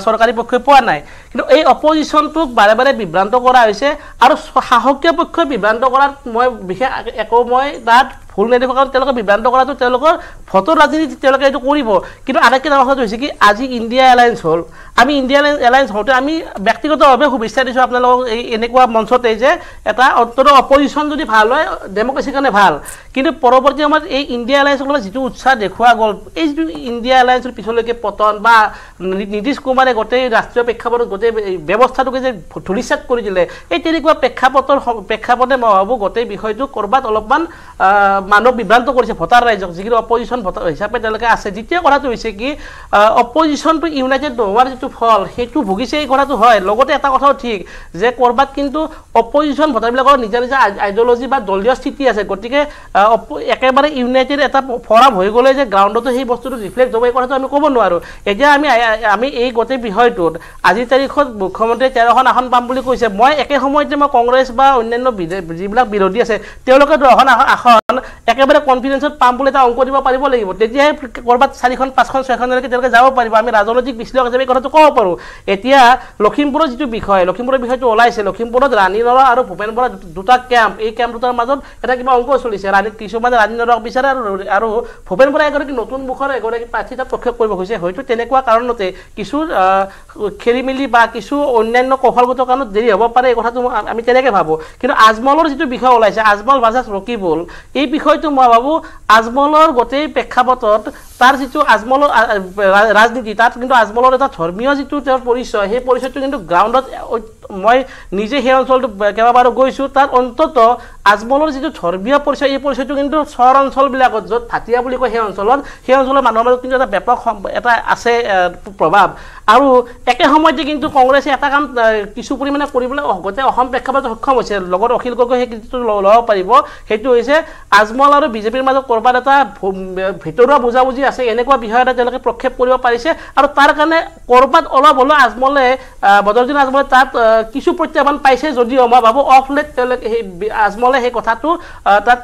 চৰকাৰী পক্ষে পোৱা নাই কিন্তু এই অপজিশনটোক বাৰে বাৰে বিভ্ৰান্ত কৰা হৈছে আৰু শাসকীয় পক্ষে বিভ্ৰান্ত কৰাত মই বিশেষ একো মই তাত ফুল নেদেখো কাৰণ তেওঁলোকে বিভ্ৰান্ত কৰাটো তেওঁলোকৰ ভোটৰ ৰাজনীতি তেওঁলোকে এটো কৰিব কিন্তু আনকি নাম কথা হৈছে কি আজি ইন্ডিয়া এলায়েন্স হল আমি ইন্ডিয়া এলায়েন্স হতে আমি ব্যক্তিগতভাৱে শুভেচ্ছা দিছো আপোনালোকক এই এনেকুৱা মঞ্চতে যে এটা অত্তৰ অপজিশন যদি ভাল হয় ডেমোক্ৰেসি কাৰণে ভাল কিন্তু পৰৱৰ্তী আমাৰ এই ইন্ডিয়া এলায়েন্সৰ যিটো উৎসাহ দেখুৱা গল এই যিটো ইন্ডিয়া এলায়েন্সৰ পিছলৈকে পতন বা নীতিশ কুমাৰে গতেই ৰাষ্ট্ৰীয় প্ৰেক্ষাপটত গতেই ব্যৱস্থাটোকে যে ধুলিসাত কৰি দিলে এই তেনেকুৱা প্ৰেক্ষাপটৰ প্ৰেক্ষাপটে মহাবু গতেই বিষয়টো কৰবাত অলপমান মানৱ বিভ্ৰান্ত কৰিছে ভোটাৰ ৰাইজক যিকি অপজিশন ভোটাৰ হিচাপে তেওঁলোকে আছে দ্বিতীয় কথাটো হৈছে কি অপজিশনটো ইউনাইটেড নোৱাৰ যিটো ফল সেইটো ভুগিছে এই কথাটো হয় লগতে এটা কথাও ঠিক যে কৰবাত কিন্তু অপজিশন ভোটাৰবিলাকৰ নিজা নিজা আইডিঅলজি বা দলীয় স্থিতি আছে গতিকে একেবাৰে ইউনাইটেড এটা ফৰাম হৈ গলে যে গ্ৰাউণ্ডটো সেই বস্তুটো ৰিফ্লেক্ট হ'ব এই কথাটো আমি ক'ব নোৱাৰো এতিয়া আমি আমি এই গতে বিষয়টোত আজি তাৰিখত মুখ্যমন্ত্ৰী তেৰখন আসন পাম বুলি কৈছে মই একে সময়তে মই কংগ্ৰেছ বা অন্যান্য যিবিলাক বিৰোধী আছে তেওঁলোকে দহখন আসন একেবাৰে কনফিডেন্সত পাম বুলি এটা অংক দিব পাৰিব লাগিব তেতিয়া কৰবাত চাৰিখন পাঁচখন ছয়খন লৈকে তেওঁলোকে যাব পাৰিব আমি ৰাজনৈতিক বিশ্লেষক হিচাপে কথাটো ক'ব পাৰো এতিয়া লখিমপুৰৰ যিটো বিষয় লখিমপুৰৰ বিষয়টো ওলাইছে লখিমপুৰত ৰাণী নৰা আৰু ভূপেন বৰা দুটা কেম্প এই কেম্প দুটাৰ মাজত এটা কিবা অংক চলিছে ৰাণী কিছুমানে ৰাণী নৰাক বিচাৰে আৰু আৰু ভূপেন বৰা এগৰাকী নতুন মুখৰ এগৰাকী প্ৰাৰ্থী এটা প্ৰক্ষেপ কৰিব খুজিছে হয়তো তেনেকুৱা কাৰণতে কিছু খেলিমেলি বা কিছু অন্যান্য কৌশলগত কাৰণত দেৰি হ'ব পাৰে এই কথাটো আমি তেনেকৈ ভাবো কিন্তু আজমলৰ যিটো বিষয় ওলাইছে আজমল ভাৰ্চাছ ৰকিবুল এই বিষয়টো মই ভাবো আজমলৰ গোটেই প্ৰেক্ষাপটত তাৰ যিটো আজমলৰ ৰাজনীতি তাত কিন্তু আজমলৰ এটা ধৰ্মীয় যিটো তেওঁৰ পৰিচয় সেই পৰিচয়টো কিন্তু গ্ৰাউণ্ডত মই নিজে সেই অঞ্চলটো কেবাবাৰো গৈছো তাত অন্তত আজমলৰ যিটো ধৰ্মীয় পৰিচয় এই পৰিচয়টো কিন্তু চৰ অঞ্চলবিলাকত য'ত ভাটিয়া বুলি কয় সেই অঞ্চলত সেই অঞ্চলৰ মানুহৰ মাজত কিন্তু এটা ব্যাপক এটা আছে প্ৰভাৱ আৰু একে সময়তে কিন্তু কংগ্ৰেছে এটা কাম কিছু পৰিমাণে কৰিবলৈ গোটেই অসম প্ৰেক্ষাপটত সক্ষম হৈছে লগত অখিল গগৈ সেই কিন্তু ল'ব পাৰিব সেইটো হৈছে আজমল আৰু বিজেপিৰ মাজত কৰবাত এটা ভিতৰুৱা বুজাবুজি আছে এনেকুৱা বিষয় এটা তেওঁলোকে প্ৰক্ষেপ কৰিব পাৰিছে আৰু তাৰ কাৰণে কৰবাত অলপ হলো আজমলে বদৰুদ্দিন আজমলে তাত কিছু প্ৰত্যাহ্বান পাইছে যদিও মই ভাবো অফলেট তেওঁলোকে সেই আজমলে সেই কথাটো তাত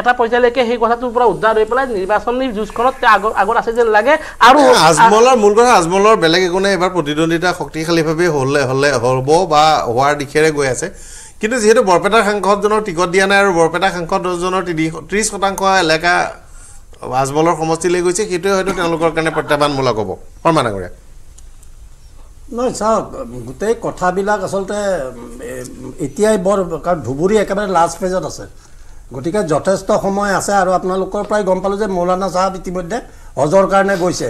এটা পৰ্যায়লৈকে সেই কথাটোৰ পৰা উদ্ধাৰ হৈ পেলাই নিৰ্বাচনী যুঁজখনত আগত আছে যেন লাগে আৰু আজমলৰ মূল কথা আজমলৰ বেলেগ একো নাই এবাৰ প্ৰতিদ্বন্দ্বিতা শক্তিশালীভাৱে হলে হলে হ'ব বা হোৱাৰ দিশেৰে গৈ আছে কিন্তু যেহেতু বৰপেটাৰ সাংসদজনৰ টিকট দিয়া নাই আৰু বৰপেটা সাংসদজনৰ ত্ৰিশ শতাংশ এলেকা আজমলৰ সমষ্টিলৈ গৈছে সেইটো হয়তো তেওঁলোকৰ কাৰণে প্ৰত্যাহ্বানমূলক হ'ব ফৰমানা কৰে নহয় স্যাৰ গোটেই কথাবিলাক আসলতে এতিয়াই বৰ কাৰণ ধুবুৰী একেবাৰে লাষ্ট ফেজত আছে গতিকে যথেষ্ট সময় আছে আৰু আপোনালোকৰ প্ৰায় গম পালো যে মৌলানা সাহেব ইতিমধ্যে হজৰ কাৰণে গৈছে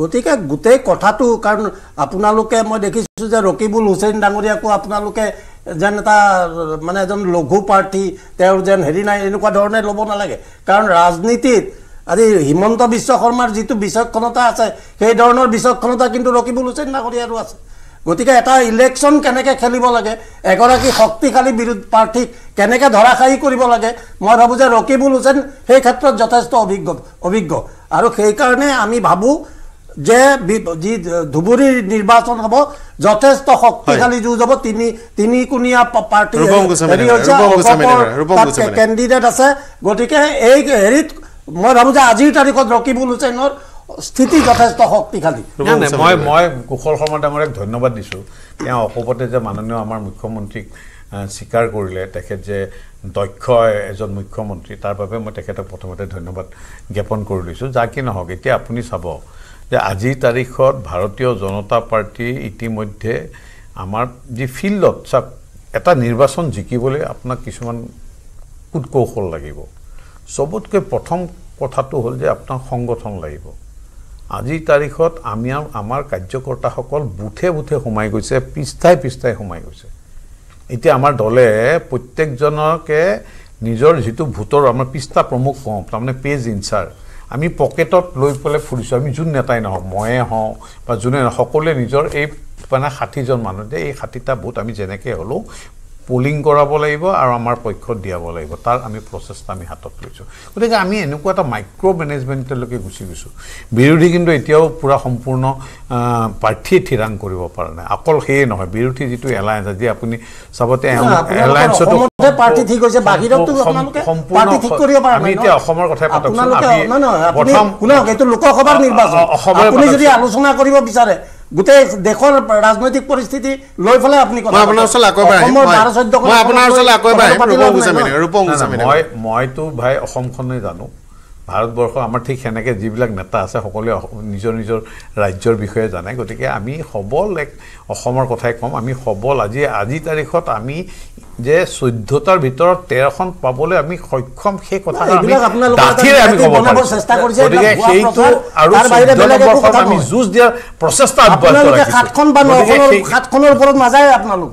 গতিকে গোটেই কথাটো কাৰণ আপোনালোকে মই দেখিছো যে ৰকিবুল হুছেইন ডাঙৰীয়াকো আপোনালোকে যেন এটা মানে এজন লঘু পাৰ্টি তেওঁৰ যেন হেৰি নাই এনেকুৱা ধৰণে ল'ব নালাগে কাৰণ ৰাজনীতিত আজি হিমন্ত বিশ্ব শৰ্মাৰ যিটো বিচক্ষণতা আছে সেই ধৰণৰ বিচক্ষণতা কিন্তু ৰকিবুল হুছেইন ডাঙৰীয়াৰো আছে গতিকে এটা ইলেকশ্যন কেনেকৈ খেলিব লাগে এগৰাকী শক্তিশালী বিৰোধী প্ৰাৰ্থীক কেনেকৈ ধৰাশায়ী কৰিব লাগে মই ভাবো যে ৰকিবুল হুছেইন সেই ক্ষেত্ৰত যথেষ্ট অভিজ্ঞ অভিজ্ঞ আৰু সেইকাৰণে আমি ভাবো যে যি ধুবুৰী নিৰ্বাচন হ'ব যথেষ্ট শক্তিশালী যুঁজ হ'ব তিনি তিনি কোণীয়া পাৰ্টি কেণ্ডিডেট আছে গতিকে এই হেৰিত মই ভাবো যে আজিৰ তাৰিখত ৰকিবুল হুছেইনৰ স্থিতি যথেষ্ট শক্তিশালী মই মই কুশল শৰ্মা ডাঙৰীয়াক ধন্যবাদ দিছো তেওঁ অকপতে যে মাননীয় আমাৰ মুখ্যমন্ত্ৰীক স্বীকাৰ কৰিলে তেখেত যে দক্ষ এজন মুখ্যমন্ত্ৰী তাৰ বাবে মই তেখেতক প্ৰথমতে ধন্যবাদ জ্ঞাপন কৰি লৈছো যা কি নহওক এতিয়া আপুনি চাব যে আজিৰ তাৰিখত ভাৰতীয় জনতা পাৰ্টি ইতিমধ্যে আমাৰ যি ফিল্ডত চাওক এটা নিৰ্বাচন জিকিবলৈ আপোনাক কিছুমান কুট কৌশল লাগিব চবতকৈ প্ৰথম কথাটো হ'ল যে আপোনাৰ সংগঠন লাগিব আজিৰ তাৰিখত আমি আমাৰ কাৰ্যকৰ্তাসকল বুথে বুথে সোমাই গৈছে, পিছতাই পিছতাই সোমাই গৈছে। এতিয়া আমাৰ দলে প্ৰত্যেকজনকে নিজৰ যেটো ভোটৰ আমাৰ পিছতা প্ৰমুখ কম, তাৰমানে পেজ ইনচাৰ আমি পকেটত লৈ পলে ফুৰিছো। আমি যোন নেতাই নহওঁ, ময়ে হওঁ বা যোনে সকলোৱে নিজৰ এই মানে ষাঠি জন মানুহ যে এই ষাঠিটা ভোট আমি যেনেকৈ হ'লো পোলিং কৰাব লাগিব আৰু আমাৰ পক্ষত দিয়াব লাগিব, তাৰ আমি প্ৰচেষ্টা আমি হাতত লৈছো। গতিকে আমি এনেকুৱা এটা মাইক্ৰ মেনেজমেণ্টলৈকে গুচি গৈছো। বিৰোধী কিন্তু এতিয়াও পুৰা সম্পূৰ্ণ প্ৰাৰ্থী থিৰাং কৰিব পৰা নাই। অকল সেয়ে নহয়, বিৰোধী যিটো এলায়েন্স, আজি আপুনি চাবতে এলায়েন্সটো পাৰ্টি ঠিক হৈছে, বাহিৰতো আপোনালোকে পাৰ্টি ঠিক কৰিব পৰা নাই। আমি এতিয়া অসমৰ কথা পাতক, প্ৰথম কোনে এইটো লোকসভাৰ নিৰ্বাচন, আপুনি যদি আলোচনা কৰিব বিচাৰে গুতে দেখৰ ৰাজনৈতিক পৰিস্থিতি লৈ ফলে আপুনি কথা আপোনাৰ ওচৰত আকবাই মই আপোনাৰ ওচৰত আকবাই ৰূপং গুছামিনে মই মইতো ভাই অসমখনে জানো, ভাৰতবৰ্ষ আমাৰ ঠিক হেনেকে যিবিলাক নেতা আছে সকলোৱে নিজৰ নিজৰ ৰাজ্যৰ বিষয়ে জানে। গতিকে আমি সবল এক অসমৰ কথাই কম, আমি সবল আজি আজি তাৰিখত আমি যে চৈধ্যটাৰ ভিতৰত তেৰখন পাবলৈ আমি সক্ষম, সেই কথা আমি দাথিৰে আমি ক'ব পাৰোঁ চেষ্টা কৰিছে। গতিকে সেইটো আৰু চৈধ্যখন আমি যুঁজ দিয়াৰ প্ৰচেষ্টা অব্যাহত ৰাখিছোঁ। সাতখন বা নখনৰ সাতখনৰ ওপৰত নাযায় আপোনালোক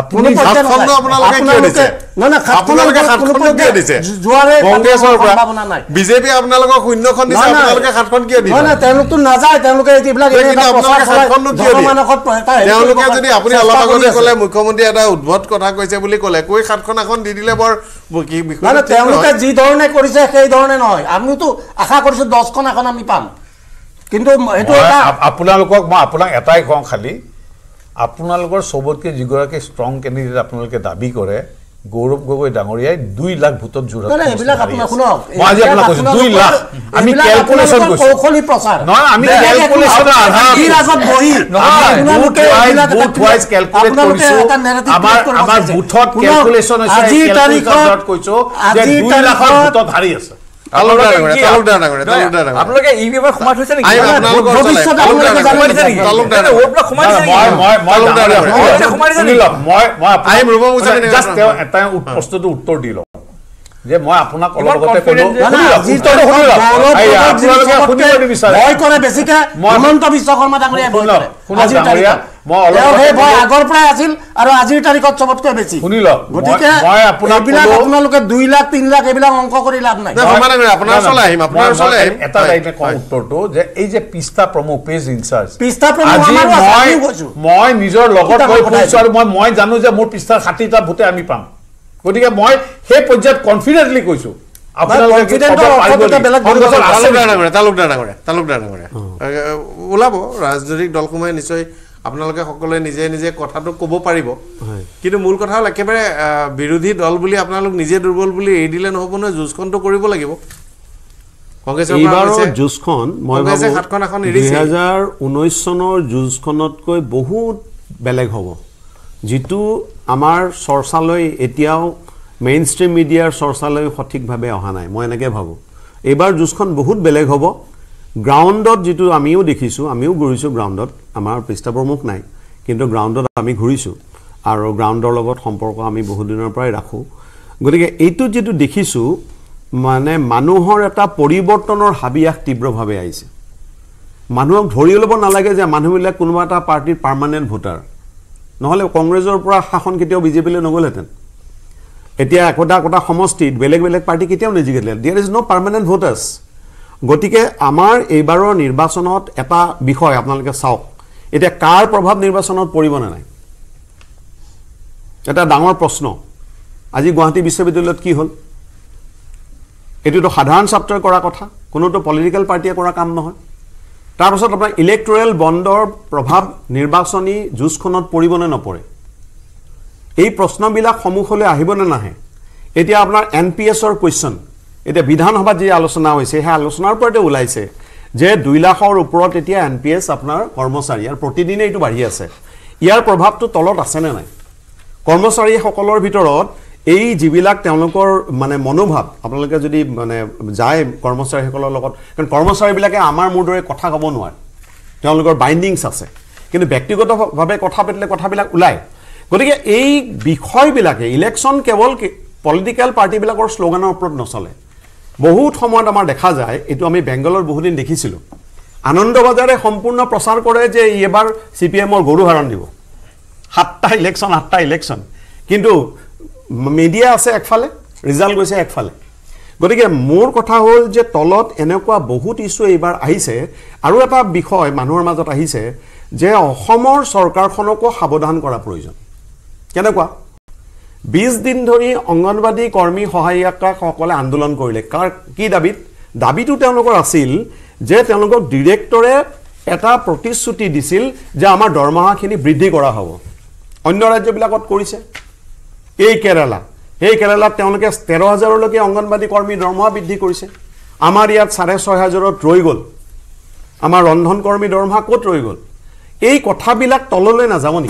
আপুনি সাতখন আপোনালোকে কি দিছে না না আপোনালোকে সাতখন কি দিছে জোৱাৰে কংগ্ৰেছৰ সম্ভাৱনা নাই, বিজেপি আপোনালোক শূন্যখন দিছে, আপোনালোকে সাতখন কি দিছে না না তেওঁলোকতো নাযায়, তেওঁলোকে এইবিলাক কিন্তু আপোনালোকে সাতখন কি দিছে। তেওঁলোকে যদি আপুনি অলপ আগতে ক'লে মুখ্যমন্ত্ৰী এটা উদ্ভট কথা কৈছে বুলি ক'লে কৈ সাতখন এখন দি দিলে বৰ কি বিষয় না, তেওঁলোকে যি ধৰণে কৰিছে সেই ধৰণে নহয়। আমিতো আশা কৰিছো দহখন এখন আমি পাম, কিন্তু এইটো এটা আপোনালোকক মই আপোনাক এটাই কওঁ, খালি আপোনালোকৰ সবতকে যিগৰাকী ষ্ট্ৰং কেণ্ডিডেট আপোনালোকে দাবী কৰে গৌৰৱ গগৈ ডাঙৰীয়াই দুই লাখ ভোটত জোৰা নাই। এইবিলাক আপোনাক শুনক, মই আজি আপোনাক কৈছো দুই লাখ আমি ক্যালকুলেশন কৰিছো, কৌশলী প্ৰচাৰ নহয়, আমি ক্যালকুলেশনৰ আধাৰ দি ৰাজত বহি আপোনালোকে এইবিলাক টুৱাইজ ক্যালকুলেট কৰিছো। আমাৰ আমাৰ ভোটত ক্যালকুলেশন হৈছে, আজি তাৰিখত কৈছো যে দুই লাখৰ ভোটত হাৰি আছে। উত্তৰ দি লওঁ যে মই আপোনাক মই অলহে ভয় আগৰ পৰাই আছিল আৰু আজিৰ তাৰিখত চবতকৈ বেছি শুনি লওক। গতিকে মই আপোনাক আপোনালোকে দুই লাখ তিন লাখ এইবিলাক অংক কৰি লাভ নাই। আপোনাৰ চলে আহিম, আপোনাৰ চলে আহিম এটা লাইনে কম উত্তৰটো যে এই যে পিস্তা প্ৰমুখ পেজ ইনচাৰ্জ পিস্তা প্ৰমুখ আমাৰ আছে কৈছো মই নিজৰ লগত গৈ কৈছো আৰু মই মই জানো যে মোৰ পিস্তা ষাঠিটা ভোটে আমি পাম। গতিকে মই সেই পৰ্যায়ত কনফিডেন্টলি কৈছো। আপোনালোকে কনফিডেন্টৰ অৰ্থটো বেলেগ ধৰণৰ তালুকদাৰ নকৰে তালুকদাৰ নকৰে ওলাব ৰাজনৈতিক দলসমূহে নিশ্চয় আপোনালোকে সকলোৱে নিজে নিজে কথাটো ক'ব পাৰিব, কিন্তু মূল কথা হ'ল একেবাৰে বিৰোধী দল বুলি আপোনালোক নিজে দুৰ্বল বুলি এৰি দিলে নহ'ব নহয়, যুঁজখনটো কৰিব লাগিব। এইবাৰৰ যুঁজখন মই ভাবোঁ দুই হাজাৰ ঊনৈছ চনৰ যুঁজখনতকৈ বহুত বেলেগ হ'ব, যিটো আমাৰ চৰ্চালৈ এতিয়াও মেইন ষ্ট্ৰিম মিডিয়াৰ চৰ্চালৈ সঠিকভাৱে অহা নাই। মই এনেকৈ ভাবোঁ এইবাৰ যুঁজখন বহুত বেলেগ হ'ব। গ্ৰাউণ্ডত যিটো আমিও দেখিছোঁ, আমিও ঘূৰিছোঁ গ্ৰাউণ্ডত, আমাৰ পৃষ্ঠা প্ৰমুখ নাই কিন্তু গ্ৰাউণ্ডত আমি ঘূৰিছোঁ আৰু গ্ৰাউণ্ডৰ লগত সম্পৰ্ক আমি বহুদিনৰ পৰাই ৰাখোঁ। গতিকে এইটোত যিটো দেখিছোঁ মানে মানুহৰ এটা পৰিৱৰ্তনৰ হাবিয়াস তীব্ৰভাৱে আহিছে। মানুহক ধৰি ল'ব নালাগে যে মানুহবিলাক কোনোবা এটা পাৰ্টিৰ পাৰ্মানেণ্ট ভোটাৰ, নহ'লে কংগ্ৰেছৰ পৰা শাসন কেতিয়াও বিজেপিলৈ নগ'লহেঁতেন। এতিয়া একোটা একোটা সমষ্টিত বেলেগ বেলেগ পাৰ্টি কেতিয়াও নিজিকিলে, there is no' permanent voters. গতিকে আমাৰ এইবাৰৰ নিৰ্বাচনত এটা বিষয় আপোনালোকে চাওক, এতিয়া কাৰ প্ৰভাৱ নিৰ্বাচনত পৰিবনে নাই এটা ডাঙৰ প্ৰশ্ন। আজি গুৱাহাটী বিশ্ববিদ্যালয়ত কি হ'ল, এইটোতো সাধাৰণ ছাত্ৰই কৰা কথা, কোনোতো পলিটিকেল পাৰ্টিয়ে কৰা কাম নহয়। তাৰপাছত আপোনাৰ ইলেক্টৰেল বণ্ডৰ প্ৰভাৱ নিৰ্বাচনী যুঁজখনত পৰিবনে নপৰে, এই প্ৰশ্নবিলাক সন্মুখলৈ আহিবনে নাহে। এতিয়া আপোনাৰ এন পি এছৰ কুৱেশ্যন, এতিয়া বিধানসভাত যি আলোচনা হৈছে সেই আলোচনাৰ ওপৰতে ওলাইছে যে দুই লাখৰ ওপৰত এতিয়া এন পি এছ আপোনাৰ কৰ্মচাৰী আৰু প্ৰতিদিনে এইটো বাঢ়ি আছে, ইয়াৰ প্ৰভাৱটো তলত আছেনে নাই। কৰ্মচাৰীসকলৰ ভিতৰত এই যিবিলাক তেওঁলোকৰ মানে মনোভাৱ, আপোনালোকে যদি মানে যায় কৰ্মচাৰীসকলৰ লগত, কাৰণ কৰ্মচাৰীবিলাকে আমাৰ মোৰ দৰে কথা ক'ব নোৱাৰে, তেওঁলোকৰ বাইণ্ডিংছ আছে, কিন্তু ব্যক্তিগতভাৱে কথা পাতিলে কথাবিলাক ওলায়। গতিকে এই বিষয়বিলাকে ইলেকশ্যন কেৱল পলিটিকেল পাৰ্টিবিলাকৰ শ্লোগানৰ ওপৰত নচলে। বহুত সময়ত আমাৰ দেখা যায়, এইটো আমি বেংগলৰ বহুদিন দেখিছিলোঁ, আনন্দবাজারে সম্পূর্ণ প্রচার করে যে এবার সিপিএম এর গরু হারান দিব সাতটা ইলেকশন সাতটা ইলেকশন কিন্তু মিডিয়া আছে একফালে রিজাল্ট গৈছে একফালে গতিকে মোর কথা হল যে তলত এনেকুৱা বহুত ইস্যু এবাৰ আহিছে আৰু এটা বিষয় মানুহৰ মাজত আহিছে যে অসমৰ সৰকাৰখনকো সাবধান কৰা প্ৰয়োজন কেনেকুৱা বিশ দিন ধৰি অঙ্গনবাদী কৰ্মী সহায়কসকলে আন্দোলন কৰিলে কাৰ কি দাবীত দাবীটো তেওঁলোকৰ আছিল যে তেওঁলোকক ডাইৰেক্টৰে এটা প্ৰতিশ্ৰুতি দিছিল যে আমাৰ দৰমহাখিনি বৃদ্ধি কৰা হ'ব অন্য ৰাজ্যবিলাকত কৰিছে এই কেৰালা এই কেৰালাত তেওঁলোকে তেৰ হাজাৰ লৈকে অঙ্গনবাদী কৰ্মী দৰমহা বৃদ্ধি কৰিছে আমাৰ ইয়াত ছয় হাজাৰ পাঁচশ ৰৈ গ'ল আমাৰ ৰন্ধন কৰ্মী দৰমহা ক'ত ৰৈ গ'ল এই কথাবিলাক তললৈ নাযাব নি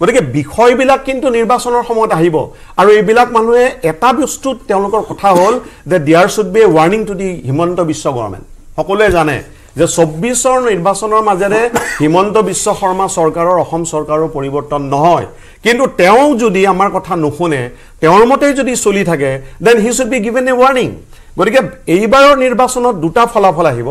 গতিকে বিষয়বিলাক কিন্তু নিৰ্বাচনৰ সময়ত আহিব আৰু এইবিলাক মানুহে এটা বস্তুত তেওঁলোকৰ কথা হ'ল যে there should be warning to the Himanta Biswa government সকলোৱে জানে যে চৌব্বিশ নিৰ্বাচনৰ মাজেৰে হিমন্ত বিশ্ব শৰ্মা সৰকাৰৰ অসম সৰকাৰৰ পৰিৱৰ্তন নহয় কিন্তু তেওঁ যদি আমাৰ কথা নুশুনে তেওঁৰ মতেই যদি চলি থাকে then he should be given a warning গতিকে এইবাৰৰ নিৰ্বাচনত দুটা ফলাফল আহিব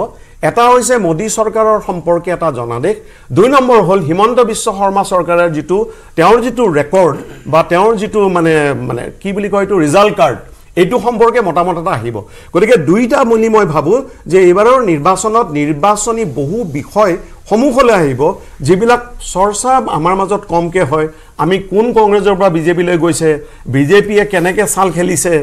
এটা হৈছে মোদী সৰকাৰৰ সম্পৰ্কে এটা জনাদেশ দুই নম্বৰ হল হিমন্ত বিশ্ব শৰ্মা সৰকাৰৰ যেটো তেওঁৰ যেটো ৰেকৰ্ড বা তেওঁৰ যেটো মানে মানে কি বুলি কয় এটো ৰিজাল্ট কাৰ্ড এইটো সম্পৰ্কে মতামত এটা আহিব গতিকে দুইটা মূলি মই ভাবো যে এবাৰৰ নিৰ্বাচনত নিৰ্বাচনী বহু বিষয় সমূহলৈ আহিব যেবিলাক চৰ্চা আমাৰ মাজত কমকে হয় আমি কোন কংগ্ৰেছৰ পৰা বিজেপি লৈ গৈছে বিজেপিয়ে কেনেকে চাল খেলিছে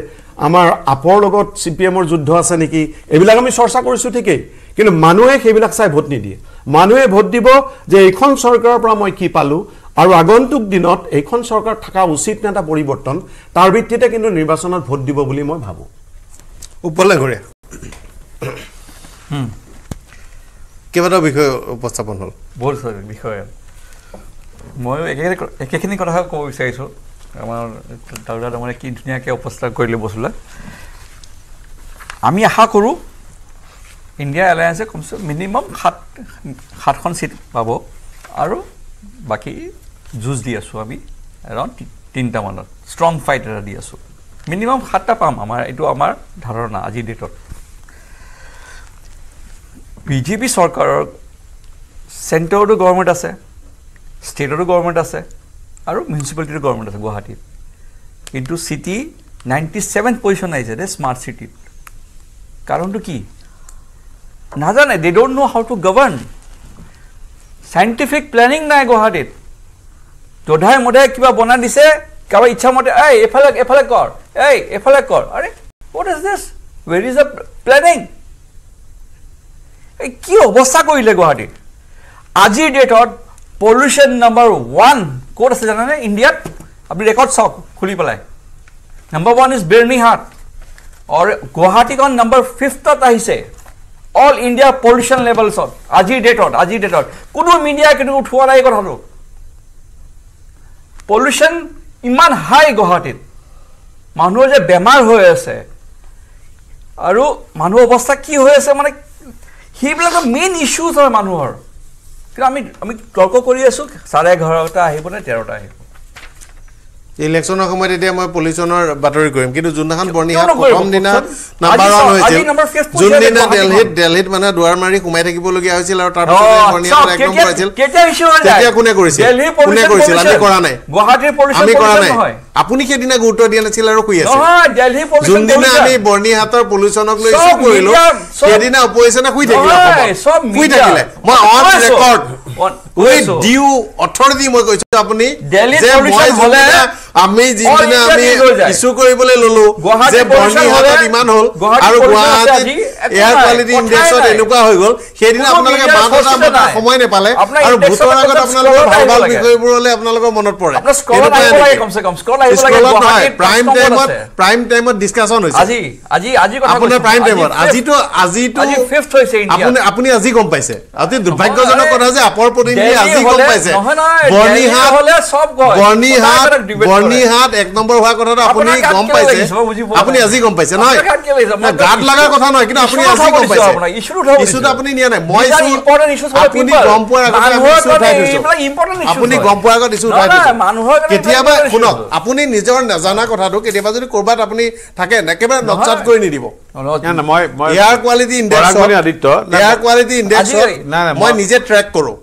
আমাৰ আপৰ লগত সিপিএমৰ যুদ্ধ আছে নেকি এবিলাক আমি চৰ্চা কৰিছো ঠিকই কিন্তু মানুহে সেইবিলাক চাই ভোট নিদিয়ে মানুহে ভোট দিব যে এইখন সৰকাৰৰ পৰা মই কি পালো আৰু আগন্তুক দিনত এইখন সৰকাৰ থাকা উচিত নেতা পৰিৱৰ্তন তাৰ ভিত্তিতে কিন্তু নিৰ্বাচনত ভোট দিব বুলি মই ভাবো উপলে ঘৰে হুম কেৱল বিষয় উপস্থাপন হল বহুত সৰি বিষয় মই একেখিনি কথা ক'ব বিচাৰিছো আমাৰ তাউৰা আমাৰ কি ধুনিয়াকে উপস্থাপন কৰিলে বসুলা আমি আশা কৰো ইন্ডিয়া এলায়েন্সে কমসে মিনিমাম সাতখন সিট পাব আৰু বাকি জুজ দি আছো আমি এৰাউন্ড তিনটা মানত স্ট্ৰং ফাইট এটা দি আছো মিনিমাম সাতটা পাম আমাৰ এটো আমাৰ ধাৰণা আজি ডেটত বিজেপি সৰকাৰৰ সেন্টৰটো গৱৰ্ণমেণ্ট আছে স্টেটৰো গৱৰ্ণমেণ্ট আছে আৰু মিউনিসিপালিটিৰ গৱৰ্ণমেণ্ট আছে গুৱাহাটী কিন্তু সিটি নাইণ্টি ছেভেন পজিশন আইছে দে স্মাৰ্ট সিটি কাৰণটো কি নাজানে they don't know how to govern scientific planning নাই গুৱাহাটীত তোধাই মতে কিবা বনা দিছে কাবা ইচ্ছা মতে এই এফালে এফালে কৰ এই এফালে কৰ আৰে what is this where is the planning এই কি অৱস্থা কৰিলে গুৱাহাটীত আজি ডেটত পলিউশন নাম্বাৰ ওৱান কোড আছে জানানে ইন্ডিয়াত আপুনি ৰেকৰ্ড চাওক খুলি পলাই নাম্বাৰ ওৱান ইজ বেৰনিহাট আৰু গুৱাহাটী কোন নাম্বার পাঁচ ত আহিছে অল ইন্ডিয়া পলিউশন লেভেলস আজি ডেটত আজি ডেটত কোনো মিডিয়া কিন্তু উঠোৱা নাই কথাটো পলিউশন ইমান হাই গুৱাহাটীত মানুহৰ যে বেমাৰ হৈ আছে আৰু মানুহৰ অৱস্থা কি হৈ আছে মানে হিবিলাক মেইন ইস্যুজ হয় মানুহৰ কিন্তু আমি আমি তৰ্ক কৰি আছো সাড়ে এঘাৰটা আহিবনে তেৰটা আহিব ইলেকশনৰ সময়ত এতিয়া মই পলিউশনৰ বাতৰি কৰিম কিন্তু জুনহান বৰ্ণিহাট প্ৰথম দিনা নাম্বাৰ ওৱান হৈছিল জুন দিনা দিল্লীত দিল্লীত মানে দুৱাৰ মাৰি ঘুমাই থাকিব লগি হৈছিল আৰু তাৰ বৰ্ণিহাট একদম হৈছিল কেতিয়া ইস্যু হয় তেতিয়া কোনে কৰিছিল কোনে কৰিছিল আমি কৰা নাই গুৱাহাটীৰ পলিউশন নহয় আপুনি কি দিনা গুৰুত্ব দিয়া নাছিল আৰু কই আছে নহয় দিল্লী পলিউশন জুন দিনা আমি বৰ্ণিহাটৰ পলিউশনক লৈ ইস্যু কৰিলো সেইদিনা অপজিচনে কই থাকিল কই থাকিল মই on record we due authority মই কৈছো আপুনি দিল্লী পলিউশন হলে আমি জিদিনা আমি ইস্যু কৰিবলে ললো যে বৰ্ণিহাটত ইমান হল আৰু গুৱাহাটী এয়াৰ কোৱালিটি ইনডেক্সত এনেকুৱা হৈ গল সেইদিনা আপোনালোকে বাৰটা বটা সময় নে পালে আৰু ভোটৰ আগত আপোনালোকে ভালভাল বিষয়বোৰলে আপোনালোকে মনত পৰে আপোনাৰ স্কল আহিব লাগে কমছে কম স্কল আহিব লাগে গুৱাহাটী প্ৰাইম টাইমত প্ৰাইম টাইমত ডিসকাশন হৈছে আজি আজি আজি কথা আপোনাৰ প্ৰাইম টাইমত আজি তো আজি তো আজি ফিফথ হৈছে ইন্ডিয়া আপুনি আপুনি আজি গম পাইছে অতি দুৰ্ভাগ্যজনক কথা যে আপৰ প্ৰতিনিধি আজি গম পাইছে বৰ্ণিহাট হলে সব গয় বৰ্ণিহাট আপুনি হাত এক নম্বৰ হোৱা কথাটো আপুনি গম পাইছে আপুনি আজি গম পাইছে নহয় না গাড লাগা কথা নহয় কিন্তু আপুনি আজি গম পাইছে আপোনাৰ ইস্যুটো ইস্যুটো আপুনি নিয়া নাই মই ইম্পৰ্টেন্ট ইস্যুছ আপুনি গম পোৱাৰ আগতে ইস্যু উঠাই দিছো আপুনি গম পোৱাৰ আগতে ইস্যু উঠাই দিছো মানুহৰ কেতিয়াবা শুনক আপুনি নিজৰ নাজানা কথাটো কেতিয়াবা যদি কৰবাত আপুনি থাকে একেবাৰে নচাত কৰি নিদিব না মই air quality index Aditya air quality index না মই নিজে ট্ৰেক কৰো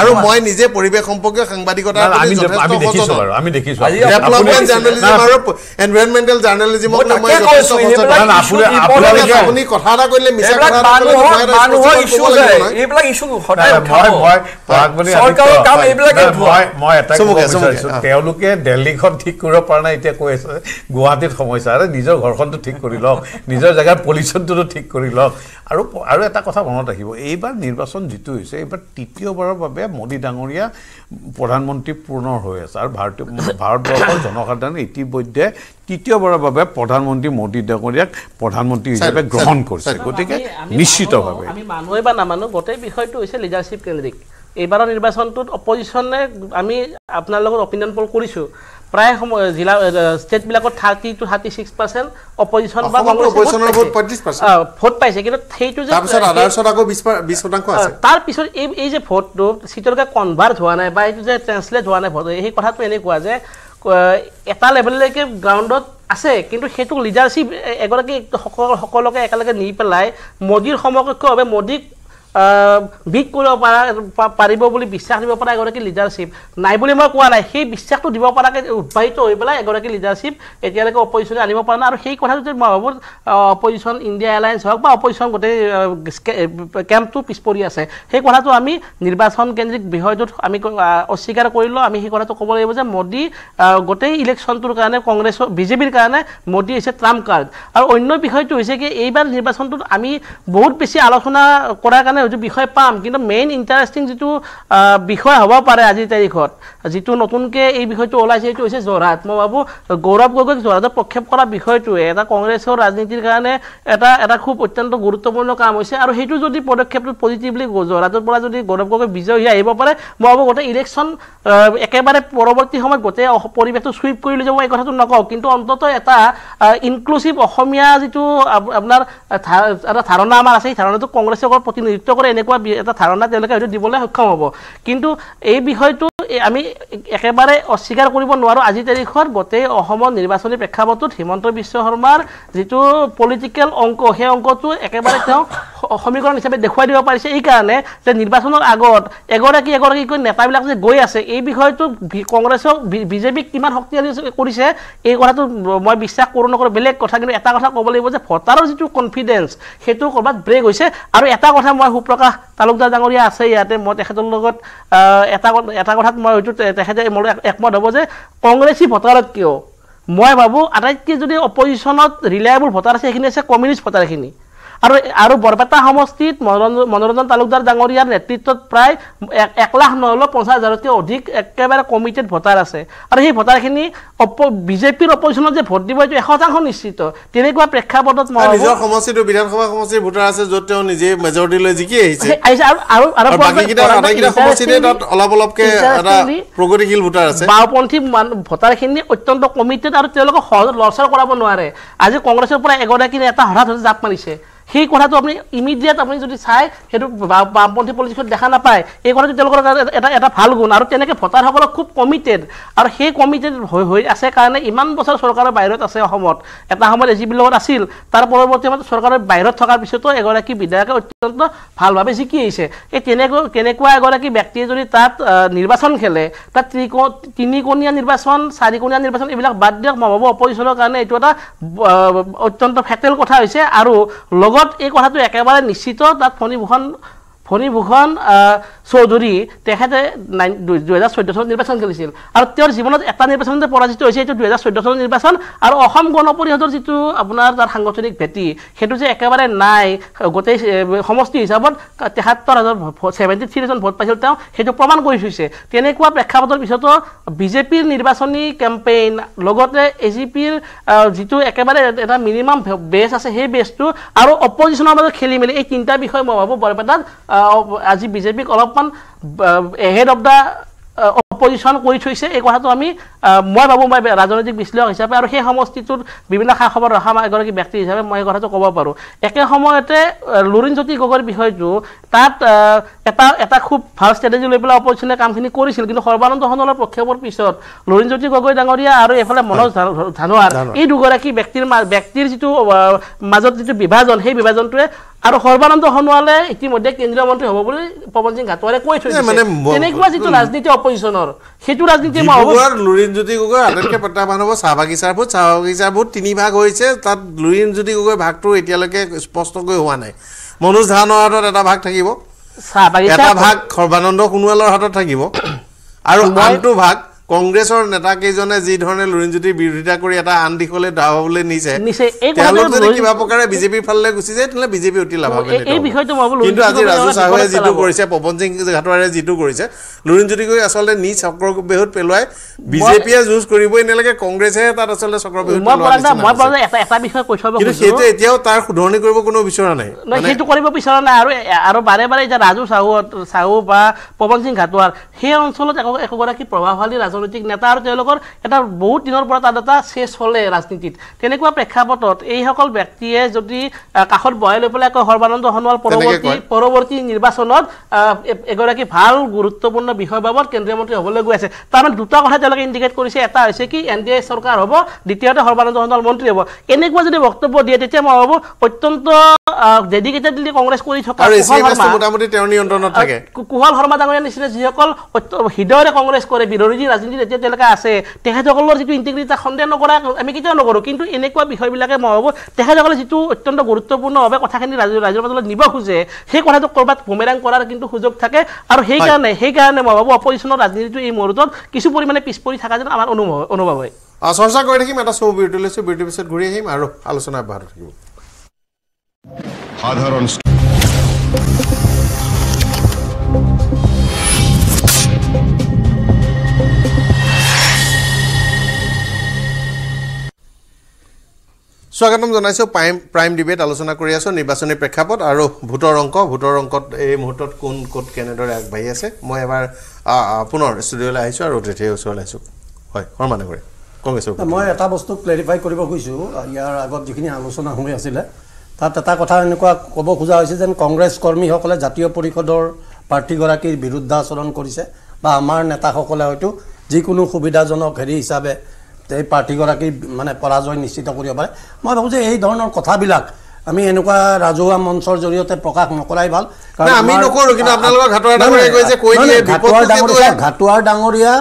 আৰু মই নিজে পৰিবেশ সম্পৰ্কীয় সাংবাদিকতা আমি আমি দেখিছো আৰু আমি দেখিছো ডেভেলপমেন্ট জাৰ্নালিজম আৰু এনভায়রনমেন্টাল জার্নালিজম মই কৈছো আপুনি কথা এটা কইলে মিছা কথা মানুহ ইস্যু আছে এইবিলাক ইস্যু হঠাৎ মই মই পাগবনি সরকার কাম এইবিলাক মই মই এটা কৈছো তেওলকে দিল্লীখন ঠিক কৰিব পৰা নাই এতিয়া কৈ আছে গুৱাহাটীৰ সমস্যা আৰু নিজৰ ঘৰখনটো ঠিক কৰি লওক নিজৰ জায়গাৰ পলিউশনটো ঠিক কৰি লওক আৰু আৰু এটা কথা মনত ৰাখিব এইবাৰ নিৰ্বাচন জিতু হৈছে এইবাৰ তৃতীয়বাৰৰ Modi Dangoria, Pradhan Mantri Purna hoye ase aru Bharatvarshor janosadharone itibodhe titiyobarer babe Pradhan Mantri Modi Dangoriak Pradhan Mantri hisabe grohon korise gotike nishchitobhabe ami manu ba namanu gotei bishoytu hoise leadership kendrik eibarer nirbachonot opposition e ami apnar logot opinion poll korisu প্রায় জেলা state বিলাকত thirty to thirty-six percent opposition বা অপজিশনৰ vote thirty-five percent vote পাইছে কিন্তু সেইটো যে তাৰপিছত আধাৰছত আকৌ twenty percent আছে তাৰ পিছত এই এই যে ভোটটো সিটৰকা কনভাৰ্ট হোৱা নাই বা এই যে ট্ৰান্সলেট হোৱা নাই ভোট এই কথাটো এনে কোৱা যে এটা লেভেললৈকে গ্ৰাউণ্ডত আছে কিন্তু সেইটো লিডাৰশিপ এগৰাকী সকলোকে একেলগে নি পেলাই মোদীৰ সমকক্ষভাৱে মোদীক বিক কৰিব পাৰিব বুলি বিশ্বাস দিব পৰা এগৰাকী লিডাৰশিপ নাই বুলি মই কোৱা নাই সেই বিশ্বাসটো দিব পৰাকে উৎপাদিত হৈ পেলাই এগৰাকী লিডাৰশিপ এতিয়ালৈকে অপজিশন আনিব পৰা নাই আৰু সেই কথাটো যে মই ভাবো অপজিশন ইণ্ডিয়া এলায়েন্স হওক বা অপজিশন গোটেই কেম্পটো পিছ পৰি আছে সেই কথাটো আমি নিৰ্বাচন কেন্দ্ৰিক বিষয়টোত আমি অস্বীকাৰ কৰিলো আমি সেই কথাটো ক'ব লাগিব যে মোদী গোটেই ইলেকশ্যনটোৰ কাৰণে কংগ্ৰেছ বিজেপিৰ কাৰণে মোদী হৈছে ট্ৰাম্প কাৰ্ড আৰু অন্য বিষয়টো হৈছে কি এইবাৰ নিৰ্বাচনটোত আমি বহুত বেছি আলোচনা কৰাৰ কাৰণে যে বিষয় পাম কিন্তু মেইন ইন্টাৰেস্টিং যেটো বিষয় হ'ব পাৰে আজি তাৰিখত যেটো নতুনকে এই বিষয়টো ওলাইছে এটো হৈছে জৰাত মই ভাবো গৌৰৱ গগৈক জৰাত প্ৰক্ষেপ কৰা বিষয়টো এটা কংগ্ৰেছৰ ৰাজনীতিৰ কাৰণে এটা এটা খুব অত্যন্ত গুৰুত্বপূৰ্ণ কাম হৈছে আৰু হেতু যদি পদক্ষেপটো পজিটিভলি জৰাতৰ পৰা যদি গৌৰৱ গগৈ বিজয় হৈ আহিব পাৰে মই ভাবো গতে ইলেকশন একেবাৰে পৰৱৰ্তী সময়ত গতে পৰিবেশটো সুইপ কৰি লৈ যাব এই কথাটো নকও কিন্তু অন্তত এটা ইনক্লুসিভ অসমীয়া যেটো আপোনাৰ এটা ধাৰণা আমাৰ আছে এই ধাৰণাটো কংগ্ৰেছৰ প্ৰতিনিধি তো কৰে এনেকুৱা এটা ধাৰণা তেওঁলোকে হয়তো দিবলৈ সক্ষম হ'ব কিন্তু এই বিষয়টো আমি একেবাৰে অস্বীকাৰ কৰিব নোৱাৰো আজি তাৰিখৰ গতে অসমৰ নিৰ্বাচনী প্ৰেক্ষাপটত হিমন্ত বিশ্ব শৰ্মাৰ যেটো পলিটিক্যাল অংক হে অংকটো একেবাৰে তেওঁ সমীকৰণ হিচাপে দেখুৱাই দিব পাৰিছে এই কাৰণে যে নিৰ্বাচনৰ আগত এগৰাকী এগৰাকী কৈ নেতাবিলাক যে গৈ আছে এই বিষয়টো কংগ্ৰেছক বিজেপি কিমান শক্তিশালী কৰিছে এই কথাটো মই বিশ্বাস কৰোঁ নকৰোঁ বেলেগ কথা কিন্তু এটা কথা ক'ব লাগিব যে ভোটাৰৰ যেটো কনফিডেন্স হেতু কৰবাত ব্ৰেক হৈছে আৰু এটা কথা মই সুপ্ৰকাশ তালুকদাৰ ডাঙৰীয়া আছে ইয়াতে মই তেখেতৰ লগত এটা এটা কথাত মই হয়তো তেখেতে মোৰ একমত হ'ব যে কংগ্ৰেছী ভোটাৰত কিয় মই ভাবো আটাইতকৈ যদি অপজিশনত ৰিলায়েবল ভোটাৰ আছে এখিনি আছে কমিউনিষ্ট ভোটাৰখিনি আৰু আৰু বৰপেটা সমষ্টিত মনোৰঞ্জন তালুকদাৰ ডাঙৰীয়াৰ নেতৃত্বত প্ৰায় এক লাখ নয় লাখ পঞ্চাশ হাজাৰতকৈ অধিক একেবাৰে কমিটেড ভোটাৰ আছে আৰু সেই ভোটাৰখিনি বিজেপিৰ অপজিশনত যে ভোট দিব এইটো one hundred percent নিশ্চিত তেনেকুৱা প্ৰেক্ষাপটত মই নিজৰ সমষ্টিটো বিধানসভা সমষ্টিৰ ভোটাৰ আছে য'ত তেওঁ নিজে মেজৰিটি লৈ জিকি আহিছে আৰু আৰু আৰু বাকিটা বাকিটা সমষ্টিতে অলপ অলপকৈ এটা প্ৰগতিশীল ভোটাৰ আছে বাওপন্থী ভোটাৰখিনি অত্যন্ত কমিটেড আৰু তেওঁলোকে সহজ লৰচৰ কৰাব নোৱাৰে আজি কংগ্ৰেছৰ পৰা এগৰাকী নেতা হঠাৎ হঠাৎ জাপ মাৰিছে সেই কথাটো আপনি ইমিডিয়েট আপনি যদি চাই হেতু বামপন্থী পলিটিক্সত দেখা নাপায় এই কথাটো তেওঁলোকৰ এটা এটা ভাল গুণ আৰু তেনেকে ভোটাৰসকল খুব কমিটেড আৰু সেই কমিটেড হৈ আছে কাৰণে ইমান বছৰ চৰকাৰৰ বাহিৰত আছে অসমত এটা সময়ত এজিবি লগত আছিল তাৰ পৰৱৰ্তী সময়ত চৰকাৰৰ বাহিৰত থকাৰ পিছতো এগৰাকী বিধায়কে অত্যন্ত ভালভাৱে জিকি আহিছে এই তেনেকৈ কেনেকুৱা এগৰাকী ব্যক্তিয়ে যদি তাত নিৰ্বাচন খেলে তাত তিনিকোণীয়া নিৰ্বাচন চাৰিকোণীয়া নিৰ্বাচন এইবিলাক বাদ দিয়ক মহাব অপজিশ্যনৰ কাৰণে এইটো এটা অত্যন্ত ফেটেল কথা হৈছে আৰু এই কথাটো একেবাৰে নিশ্চিত তাত ফণীভূষণ ফণীভূষণ চৌধুৰী তেখেতে দুই হাজাৰ চৈধ্য চনত নিৰ্বাচন খেলিছিল আৰু তেওঁৰ জীৱনত এটা নিৰ্বাচনতে পৰাজিত হৈছে এইটো দুই হাজাৰ চৈধ্য চনৰ নিৰ্বাচন আৰু অসম গণ পৰিষদৰ যেটো আপোনাৰ তাৰ সাংগঠনিক ভেটি সেইটো যে একেবাৰে নাই গোটেই সমষ্টি হিচাপত তেসত্তৰ হাজাৰ সাতষষ্ঠি জন ভোট পাইছিল তেওঁ সেইটো প্ৰমাণ কৰি থৈছে তেনেকুৱা প্ৰেক্ষাপটৰ পিছতো বিজেপিৰ নিৰ্বাচনী কেম্পেইন লগতে এজিপিৰ যেটো একেবাৰে এটা মিনিমাম বেছ আছে সেই বেছটো আৰু অপজিশনৰ মাজত খেলি মেলি এই তিনিটা বিষয় মই ভাবো বৰপেটাত আজি বিজেপিক অলপমান ahead of the অপজিশন কৰি থৈছে এই কথাটো আমি মই ভাবো মই ৰাজনৈতিক বিশ্লেষক হিচাপে আৰু সেই সমষ্টিটোৰ বিভিন্ন খা খবৰ ৰখা এগৰাকী ব্যক্তি হিচাপে মই এই কথাটো ক'ব পাৰো। একে সময়তে লুৰিণজ্যোতি গগৈৰ বিষয়টো তাত এটা এটা খুব ভাল ষ্ট্ৰেটেজি লৈ পেলা অপজিশনে কামখিনি কৰিছিল, কিন্তু সৰ্বানন্দ সোণোৱালৰ পক্ষেপৰ পিছত লুৰিণজ্যোতি গগৈ ডাঙৰীয়া আৰু এফালে মনোজ ধানোৱাৰ এই দুগৰাকী ব্যক্তিৰ ব্যক্তিৰ যিটো মাজত যিটো বিভাজন সেই বিভাজনটোৱে আৰু সৰ্বানন্দ সোণোৱালে ইতিমধ্যে কেন্দ্ৰীয় মন্ত্ৰী হ'ব বুলি পৱন সিং ঘাটোৱাৰে কৈ থৈছে। এনেকুৱা যিটো ৰাজনীতি অপজিশনৰ সেইটো ৰাজনীতি মা হ'ব আৰু লুৰিণজ্যোতি গগৈ আটাইতকৈ প্ৰত্যাহ্বান হ'ব চাহবাগিচাৰ ভোট। চাহবাগিচাৰ ভোট তিনি ভাগ হৈছে, তাত লুৰিণজ্যোতি গগৈ ভাগটো এতিয়ালৈকে স্পষ্টকৈ হোৱা নাই। মনোজ ধানোৱাৰ হাতত এটা ভাগ থাকিব, এটা ভাগ সৰ্বানন্দ সোণোৱালৰ হাতত থাকিব আৰু আনটো ভাগ কংগ্ৰেছৰ নেতা কেজনে যি ধৰণে লুৰিণজ্যোতিৰ বিৰোধিতা কৰি এটা আন দিশলৈ দাৱাবলৈ নিছে তেওঁলোক যদি কিবা প্ৰকাৰে বিজেপিৰ ফাললৈ গুচি যায় তেনে বিজেপি অতি লাভান্বিত হ'ব। এই বিষয়টো মই বলু কিন্তু আজি ৰাজু সাহুৱে যিটো কৰিছে, পৱন সিং ঘাটোৱাৰে যিটো কৰিছে, লুৰিণজ্যোতিক আচলতে নি চক্ৰ বেহুত পেলাই বিজেপিয়ে যুঁজ কৰিবই নেলাগে, কংগ্ৰেছে তাত আচলতে চক্ৰ বেহুত মই বলা মই বলা এটা এটা বিষয় কৈ থব কিন্তু সেইটো এতিয়াও তাৰ শুধৰণি কৰিব কোনো বিচৰা নাই, সেইটো কৰিব বিচৰা নাই। আৰু আৰু বাৰে বাৰে যে ৰাজু সাহু সাহু বা পৱন সিং ঘাটোৱাৰ সেই অঞ্চলত একগৰাকী প্ৰভাৱশালী ৰাজনৈতিক নেতা আৰু তেওঁলোকৰ এটা বহুত দিনৰ পৰা তাত এটা শেষ হ'লে ৰাজনীতিত তেনেকুৱা প্ৰেক্ষাপটত এইসকল ব্যক্তিয়ে যদি কাষত বহাই লৈ পেলাই সৰ্বানন্দ সোণোৱাল পৰৱৰ্তী পৰৱৰ্তী নিৰ্বাচনত এগৰাকী ভাল গুৰুত্বপূৰ্ণ বিষয় বাবদ কেন্দ্ৰীয় মন্ত্ৰী হ'বলৈ গৈ আছে, তাৰমানে দুটা কথা তেওঁলোকে ইণ্ডিকেট কৰিছে। এটা হৈছে কি এন ডি এ চৰকাৰ হ'ব, দ্বিতীয়তে সৰ্বানন্দ সোণোৱাল মন্ত্ৰী হ'ব। এনেকুৱা যদি বক্তব্য দিয়ে তেতিয়া মই ভাবোঁ অত্যন্ত ডেডিকেটেডলি কংগ্ৰেছ কৰি থকা মোটামুটি তেওঁৰ নিয়ন্ত্ৰণত থাকে। কুশল শৰ্মা ডাঙৰীয়া নিচিনা যিসকল হৃদয়ৰে কংগ্ৰেছ কৰে, বিৰোধী ৰাজনীতি যেতিয়া তেওঁলোকে আছে তেখেতসকলৰ যিটো ইণ্টিগ্ৰিটি সন্দেহ নকৰা আমি কেতিয়াও নকৰোঁ, কিন্তু এনেকুৱা বিষয়বিলাকে মই ভাবোঁ তেখেতসকলে যিটো অত্যন্ত গুৰুত্বপূৰ্ণভাৱে কথাখিনি ৰাজৰ মাজলৈ নিব খোজে সেই কথাটো ক'ৰবাত বুমেৰাং কৰাৰ কিন্তু সুযোগ থাকে। আৰু সেইকাৰণে সেইকাৰণে মই ভাবোঁ অপজিশ্যনৰ ৰাজনীতিটো এই মুহূৰ্তত কিছু পৰিমাণে পিছ পৰি থকা যেন আমাৰ অনুভৱ অনুভৱ হয়। চৰ্চা কৰি থাকিম, এটা চৌ বিৰতি লৈছোঁ, বিৰতিৰ পিছত ঘূৰি আহিম আৰু আলোচনা অব্যাহত থাকিব। সাধাৰণ স্বাগতম জানাইছোঁ, প্ৰাইম প্ৰাইম ডিবেট আলোচনা কৰি আছোঁ নিৰ্বাচনী প্ৰেক্ষাপট আৰু ভোটৰ অংক। ভোটৰ অংকত এই মুহূৰ্তত কোন ক'ত কেনেদৰে আগবাঢ়ি আছে মই এবাৰ পুনৰ ষ্টুডিঅ'লৈ আহিছোঁ আৰু তেতিয়াই ওচৰলৈ আহিছোঁ। হয় শৰ্মা ডাঙৰীয়া কংগ্ৰেছৰ মই এটা বস্তু ক্লেৰিফাই কৰিব খুজিছোঁ। ইয়াৰ আগত যিখিনি আলোচনা হৈ আছিলে তাত এটা কথা এনেকুৱা ক'ব খোজা হৈছে যেন কংগ্ৰেছ কৰ্মীসকলে জাতীয় পৰিষদৰ প্ৰাৰ্থীগৰাকীৰ বিৰুদ্ধাচৰণ কৰিছে বা আমাৰ নেতাসকলে হয়তো যিকোনো সুবিধাজনক হেৰি হিচাপে এই পাৰ্টিগৰাকী মানে পৰাজয় নিশ্চিত কৰিব পাৰে। মই ভাবোঁ যে এই ধৰণৰ কথাবিলাক আমি এনেকুৱা ৰাজহুৱা মঞ্চৰ জৰিয়তে প্ৰকাশ নকৰাই ভাল। ঘাটোৱাৰ ডাঙৰীয়া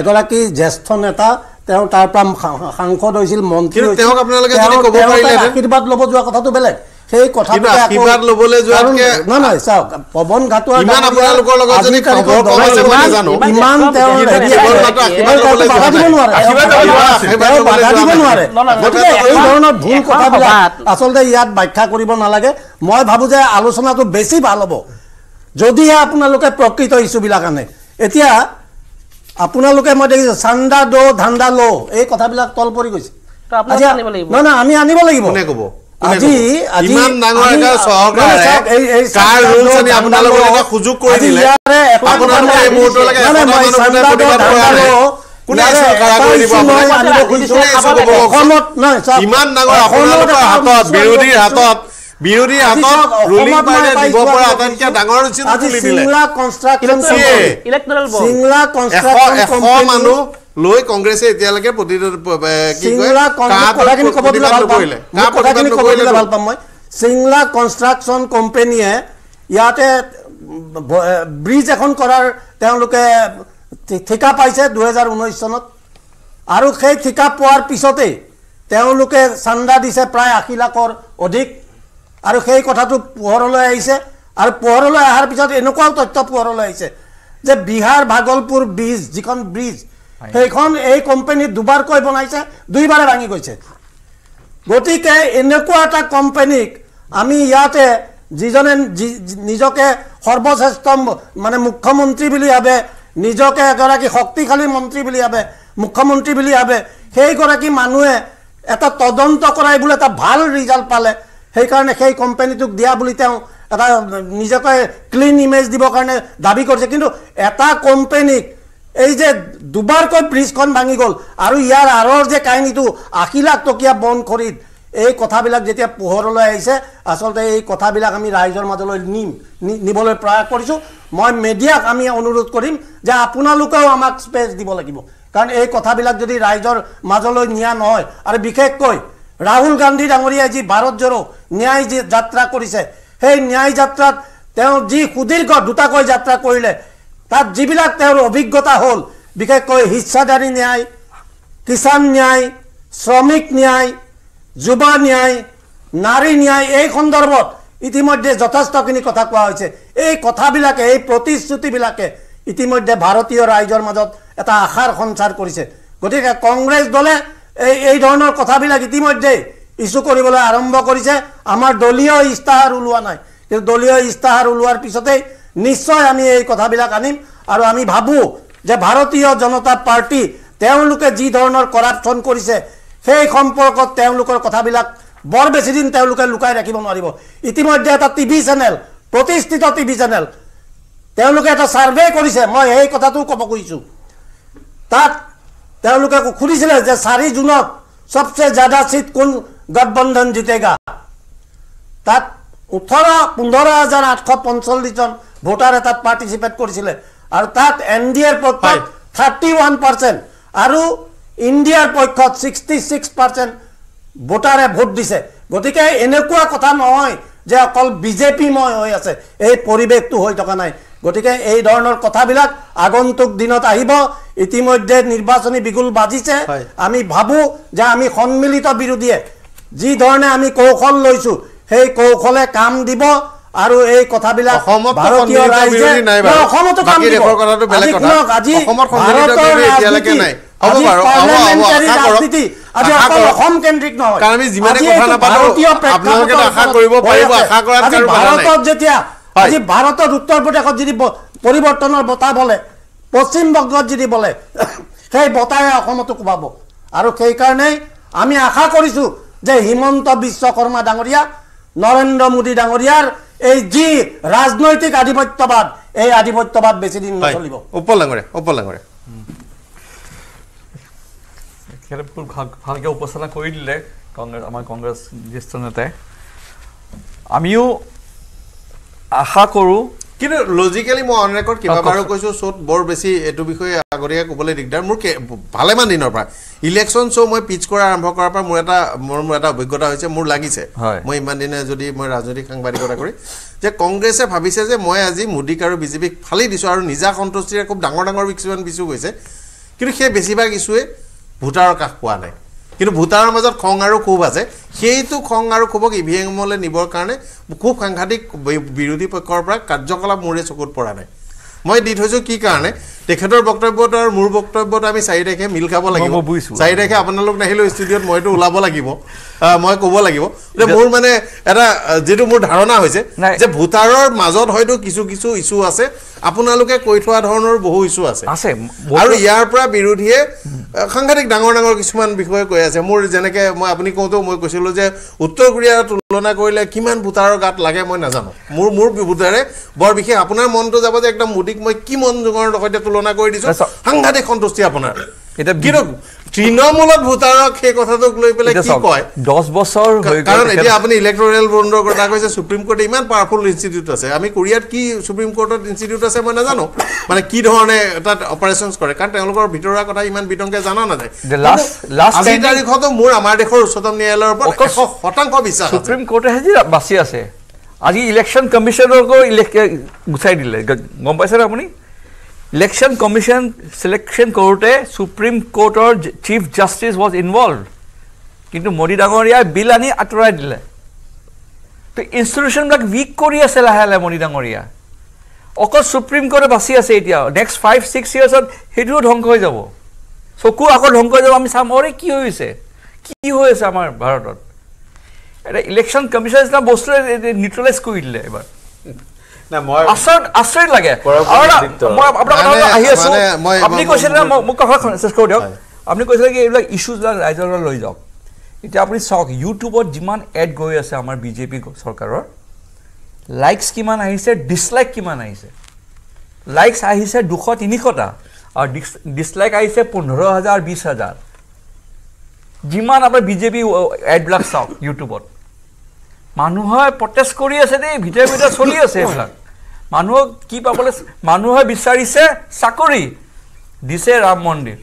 এগৰাকী জ্যেষ্ঠ নেতা, তেওঁ তাৰ পৰা সাংসদ হৈছিল, মন্ত্ৰী হৈছিল, আশীৰ্বাদ ল'ব যোৱা কথাটো বেলেগ। সেই কথাটো আশীৰ্বাদ ল'বলৈ যোৱা নহয় নহয় চাওক পৱন ঘাটোৱাৰ ইমান আপোনালোকৰ লগত যদি খবৰ পাইছে মই জানো ইমান তেওঁ বাধা দিব নোৱাৰে। গতিকে এই ধৰণৰ ভুল কথাবিলাক আচলতে ইয়াত ব্যাখ্যা কৰিব নালাগে। মই ভাবোঁ যে আলোচনাটো বেছি ভাল হ'ব যদিহে আপোনালোকে প্ৰকৃত ইছ্যুবিলাক আনে। এতিয়া আপোনালোকে মই দেখিছোঁ চান্দা দো ধান্দা লো এই কথাবিলাক তল পৰি গৈছে। নহয় নহয় আমি আনিব লাগিব। আজি ইমান ডাঙৰ এটা চৰকাৰ এই কাৰ ৰুল আমি আপোনালোকৰ এটা সুযোগ কৰি দিলে আপোনালোকে এই মুহূৰ্ত লাগে কোনে চৰকাৰ আগৰ দিব আপোনালোকে খুজিছে অসমত নহয় ইমান ডাঙৰ আপোনালোকৰ হাতত বিৰোধীৰ হাতত বিৰোধীৰ হাতত ৰুলিং পাৰ্টিয়ে দিব পৰা আটাইতকৈ ডাঙৰ উচিত তুলি দিলে সিংলা কনষ্ট্ৰাকচন ইলেক্টৰেল বল সিংলা কনষ্ট্ৰাকচন কোম্পানী মানুহ লৈ কংগ্ৰেছে এতিয়ালৈকে ভাল পাম মই। সিংলা কনষ্ট্ৰাকচন কোম্পানীয়ে ইয়াতে ব্ৰিজ এখন কৰাৰ তেওঁলোকে ঠিকা পাইছে দুহেজাৰ ঊনৈছ চনত আৰু সেই ঠিকা পোৱাৰ পিছতেই তেওঁলোকে চান্দা দিছে প্ৰায় আশী লাখৰ অধিক আৰু সেই কথাটো পোহৰলৈ আহিছে। আৰু পোহৰলৈ অহাৰ পিছত এনেকুৱাও তথ্য পোহৰলৈ আহিছে যে বিহাৰ ভাগলপুৰ ব্ৰিজ যিখন ব্ৰিজ সেইখন এই কোম্পানী দুবাৰকৈ বনাইছে, দুইবাৰে ভাঙি গৈছে। গতিকে এনেকুৱা এটা কোম্পানীক আমি ইয়াতে যিজনে নিজকে সৰ্বশ্ৰেষ্ঠ মানে মুখ্যমন্ত্ৰী বুলি ভাবে, নিজকে এগৰাকী শক্তিশালী মন্ত্ৰী বুলি ভাবে, মুখ্যমন্ত্ৰী বুলি ভাবে সেইগৰাকী মানুহে এটা তদন্ত কৰাই বোলে এটা ভাল ৰিজাল্ট পালে সেইকাৰণে সেই কোম্পানীটোক দিয়া বুলি তেওঁ এটা নিজকে ক্লিন ইমেজ দিবৰ কাৰণে দাবী কৰিছে। কিন্তু এটা কোম্পানীক এই যে দুবাৰকৈ ব্ৰিজখন ভাঙি গল আৰু ইয়াৰ আৰৰ যে কাহিনীটো আখিলাক টকিয়া বন কৰি এই কথাবিলাক যেতিয়া পোহৰলৈ আহিছে আসলতে এই কথাবিলাক আমি ৰাইজৰ মাজলৈ নিম নিবলৈ প্ৰয়াস কৰিছো মই মিডিয়াক আমি অনুৰোধ কৰিম যে আপোনালোকেও আমাক স্পেচ দিব লাগিব কাৰণ এই কথাবিলাক যদি ৰাইজৰ মাজলৈ নিয়া নহয় আৰু বিশেষকৈ ৰাহুল গান্ধী ডাঙৰীয়া যি ভাৰত জোৰো ন্যায় যাত্ৰা কৰিছে সেই ন্যায় যাত্ৰাত তেওঁ যি সুদীৰ্ঘ দুটাকৈ যাত্ৰা কৰিলে তাত যিবিলাক তেওঁৰ অভিজ্ঞতা হ'ল বিশেষকৈ হিচ্ছাদাৰী ন্যায় কিষাণ ন্যায় শ্ৰমিক ন্যায় যুবা ন্যায় নাৰী ন্যায় এই সন্দৰ্ভত ইতিমধ্যে যথেষ্টখিনি কথা কোৱা হৈছে এই কথাবিলাকে এই প্ৰতিশ্ৰুতিবিলাকে ইতিমধ্যে ভাৰতীয় ৰাইজৰ মাজত এটা আশাৰ সঞ্চাৰ কৰিছে গতিকে কংগ্ৰেছ দলে এই এই ধৰণৰ কথাবিলাক ইতিমধ্যে ইস্যু কৰিবলৈ আৰম্ভ কৰিছে আমাৰ দলীয় ইস্তাহাৰ উলোৱা নাই কিন্তু দলীয় ইস্তাহাৰ উলোৱাৰ পিছতে নিশ্চয় আমি এই কথাবিলাক আনিম আৰু আমি ভাবো যে ভাৰতীয় জনতা পাৰ্টি তেওঁলোকে যি ধৰণৰ কৰাপচন কৰিছে সেই সম্পৰ্কত তেওঁলোকৰ কথাবিলাক বৰ বেছি দিন তেওঁলোকে লুকাই ৰাখিব নোৱাৰিব ইতিমধ্যে এটা টিভি চেনেল প্ৰতিষ্ঠিত টিভি চেনেল তেওঁলোকে এটা সাৰ্ভে কৰিছে মই এই কথাটো ক'ব কৈছো তাত তেওঁলোকে খুলিছিল যে চাৰি জুনত সবচে জাদা সিট কোন গঠবন্ধন জিতেগা তাত পোন্ধৰ হাজাৰ আঠশ পঞ্চল্লিছ জন ভোটাৰে তাত পাৰ্টিচিপেট কৰিছিল আৰু তাত এনডিএৰ পক্ষত থাৰ্টি ওৱান পাৰ্চেণ্ট আৰু ইণ্ডিয়াৰ পক্ষত ছিক্সটি ছিক্স পাৰ্চেণ্ট ভোটাৰে ভোট দিছে গতিকে এনেকুৱা কথা নহয় যে অকল বিজেপি মই হৈ আছে এই পৰিবেশটো হৈ থকা নাই গতিকে এই ধৰণৰ কথাবিলাক আগন্তুক দিনত আহিব ইতিমধ্যে নিৰ্বাচনী বিগুল বাজিছে আমি ভাবো যে আমি সন্মিলিত বিৰোধীয়ে যি ধৰণে আমি কৌশল লৈছো সেই কৌশলে কাম দিব আৰু এই কথাবিলাক ভাৰতীয় ৰাইজে অসমতো কাম দিব আজি ভাৰতৰ ৰাজনীতি আজি পাৰ্লামেণ্টাৰী ৰাজনীতি আজি অকল অসম কেন্দ্ৰিক নহয় আজি ভাৰতত যেতিয়া আজি ভাৰতৰ উত্তৰ প্ৰদেশত যদি পৰিৱৰ্তনৰ বতাহ বলে পশ্চিম বংগত যদি বলে সেই বতাহে অসমতো কোবাব আৰু সেইকাৰণে আমি আশা কৰিছো যে হিমন্ত বিশ্ব শৰ্মা ডাঙৰীয়া নৰেন্দ্ৰ মোদী ডাঙৰীয়াৰ এই যি ৰাজনৈতিক আধিপত্যবাদ এই আধিপত্যবাদ বেছি দিন নচলিব উপলংগৰে উপলংগৰে ভালকৈ উপস্থাপনা কৰি দিলে কংগ্ৰেছ আমাৰ কংগ্ৰেছ জ্যেষ্ঠ নেতাই আমিও আশা কৰোঁ কিন্তু লজিকেলি মই অন ৰেকৰ্ড কিবাবাৰো কৈছো চত বৰ বেছি এটো বিষয়ে আগৰিয়া ক'বলৈ দিগদাৰ মোৰ ভালেমান দিনৰ পৰা ইলেকশন শো মই পিচ কৰা আৰম্ভ কৰাৰ পৰা মোৰ এটা মোৰ এটা অভিজ্ঞতা হৈছে মোৰ লাগিছে মই ইমান দিনে যদি মই ৰাজনৈতিক সাংবাদিকতা কৰি যে কংগ্ৰেছে ভাবিছে যে মই আজি মোদীক আৰু বিজেপিক ফালি দিছো আৰু নিজা সন্তুষ্টিৰে খুব ডাঙৰ ডাঙৰ বিকিছন বিছু গৈছে কিন্তু সেই বেছিভাগ ইছুৱে ভোটাৰৰ কাষ পোৱা নাই কিন্তু ভোটাৰৰ মাজত খং আৰু খুব আছে সেইটো খং আৰু খুবক ইভিএমলৈ নিবৰ কাৰণে খুব সাংঘাতিক বিৰোধী পক্ষৰ পৰা কাৰ্যকলাপ মোৰে চকুত পৰা নাই মই দি থৈছো কি কাৰণে তেখেতৰ বক্তব্যত আৰু মোৰ বক্তব্যত আমি চাই ৰাখে মিল খাব লাগিব চাই ৰাখে আপোনালোক নাহিলো ষ্টুডিঅত মইটো ওলাব লাগিব মই ক'ব লাগিব যে মোৰ মানে এটা যেটো মোৰ ধাৰণা হৈছে যে ভোটাৰৰ মাজত হয়তো কিছু কিছু ইস্যু আছে আপোনালোকে কৈ থোৱা ধৰণৰ বহু ইস্যু আছে আছে আৰু ইয়াৰ পৰা বিৰোধীয়ে সাংঘাতিক ডাঙৰ ডাঙৰ কিছুমান বিষয় কৈ আছে মোৰ যেনেকৈ মই আপুনি কওঁতে মই কৈছিলো যে উত্তৰ কোৰিয়াৰ তুলনা কৰিলে কিমান ভোটাৰৰ গাত লাগে মই নাজানো মোৰ মোৰ ভোটাৰে বৰ বিশেষ আপোনাৰ মনটো যাব যে একদম মুদিক মই কি মন জগৰ লগত তুলনা কৰি দিছো সাংঘাতিক সন্তুষ্টি আপোনাৰ এটা বিৰক তৃণমূলত ভোটাৰক সেই কথাটো লৈ পেলাই কি কয় দহ বছৰ হৈ গ'ল কাৰণ এতিয়া আপুনি ইলেক্টৰেল বণ্ডৰ কথা কৈছে সুপ্ৰিম কোৰ্টে ইমান পাওয়াৰফুল ইনস্টিটিউট আছে আমি কোৰিয়াত কি সুপ্ৰিম কোৰ্টৰ ইনস্টিটিউট আছে মই নাজানো মানে কি ধৰণে এটা অপাৰেশনস কৰে কাৰণ তেওঁলোকৰ ভিতৰুৱা কথা ইমান বিতংকে জানা নাযায় লাষ্ট লাষ্ট তাৰিখত মোৰ আমাৰ দেশৰ উচ্চতম ন্যায়ালয়ৰ ওপৰত শতাংশ বিশ্বাস সুপ্ৰিম কোৰ্টে হেজি বাছি আছে আজি ইলেকশন কমিশনৰক গুচাই দিলে গম পাইছে আপুনি Election Commission selection court, Supreme Court or Chief Justice was involved. Kintu Modi Dangoriya bill ani atrai dile. To institution like weak Korea se lahala Modi Dangoriya. Okor Supreme Court basiya se etia. Next five six years or hitu dhong koi jabo. So ko akor dhong koi jabo ami sam ore ki hoise? Ki hoise amar Bharatot? Eta Election Commission is na bostore neutralize koi dile ebar. না মই আছৰ আছৰ লাগে আৰু মই আপোনাৰ কথা আহি আছো আপুনি কৈছিল না মোক কথা শেষ কৰি দিয়ক আপুনি কৈছিল কি এইবিলাক ইস্যুজ ৰাইজৰ লৈ যাওক এতিয়া আপুনি চাওক ইউটিউবত যিমান এড গৈ আছে আমাৰ বিজেপি সৰকাৰৰ লাইকস কিমান আহিছে ডিসলাইক কিমান আহিছে লাইকস আহিছে দুশ তিনিশটা और डिसलाइक आईसे पंद्रह हजार बीस हजार जिमान आपर बीजेपी एड ब्लॉक साउ यूट्यूबर मानुहा प्रोटेस्ट करी আছে দে ভিতর ভিতর চলি আছে এবিলাক মানুহ কি পাবলে মানুহে বিচাৰিছে চাকৰি দিছে ৰাম মন্দিৰ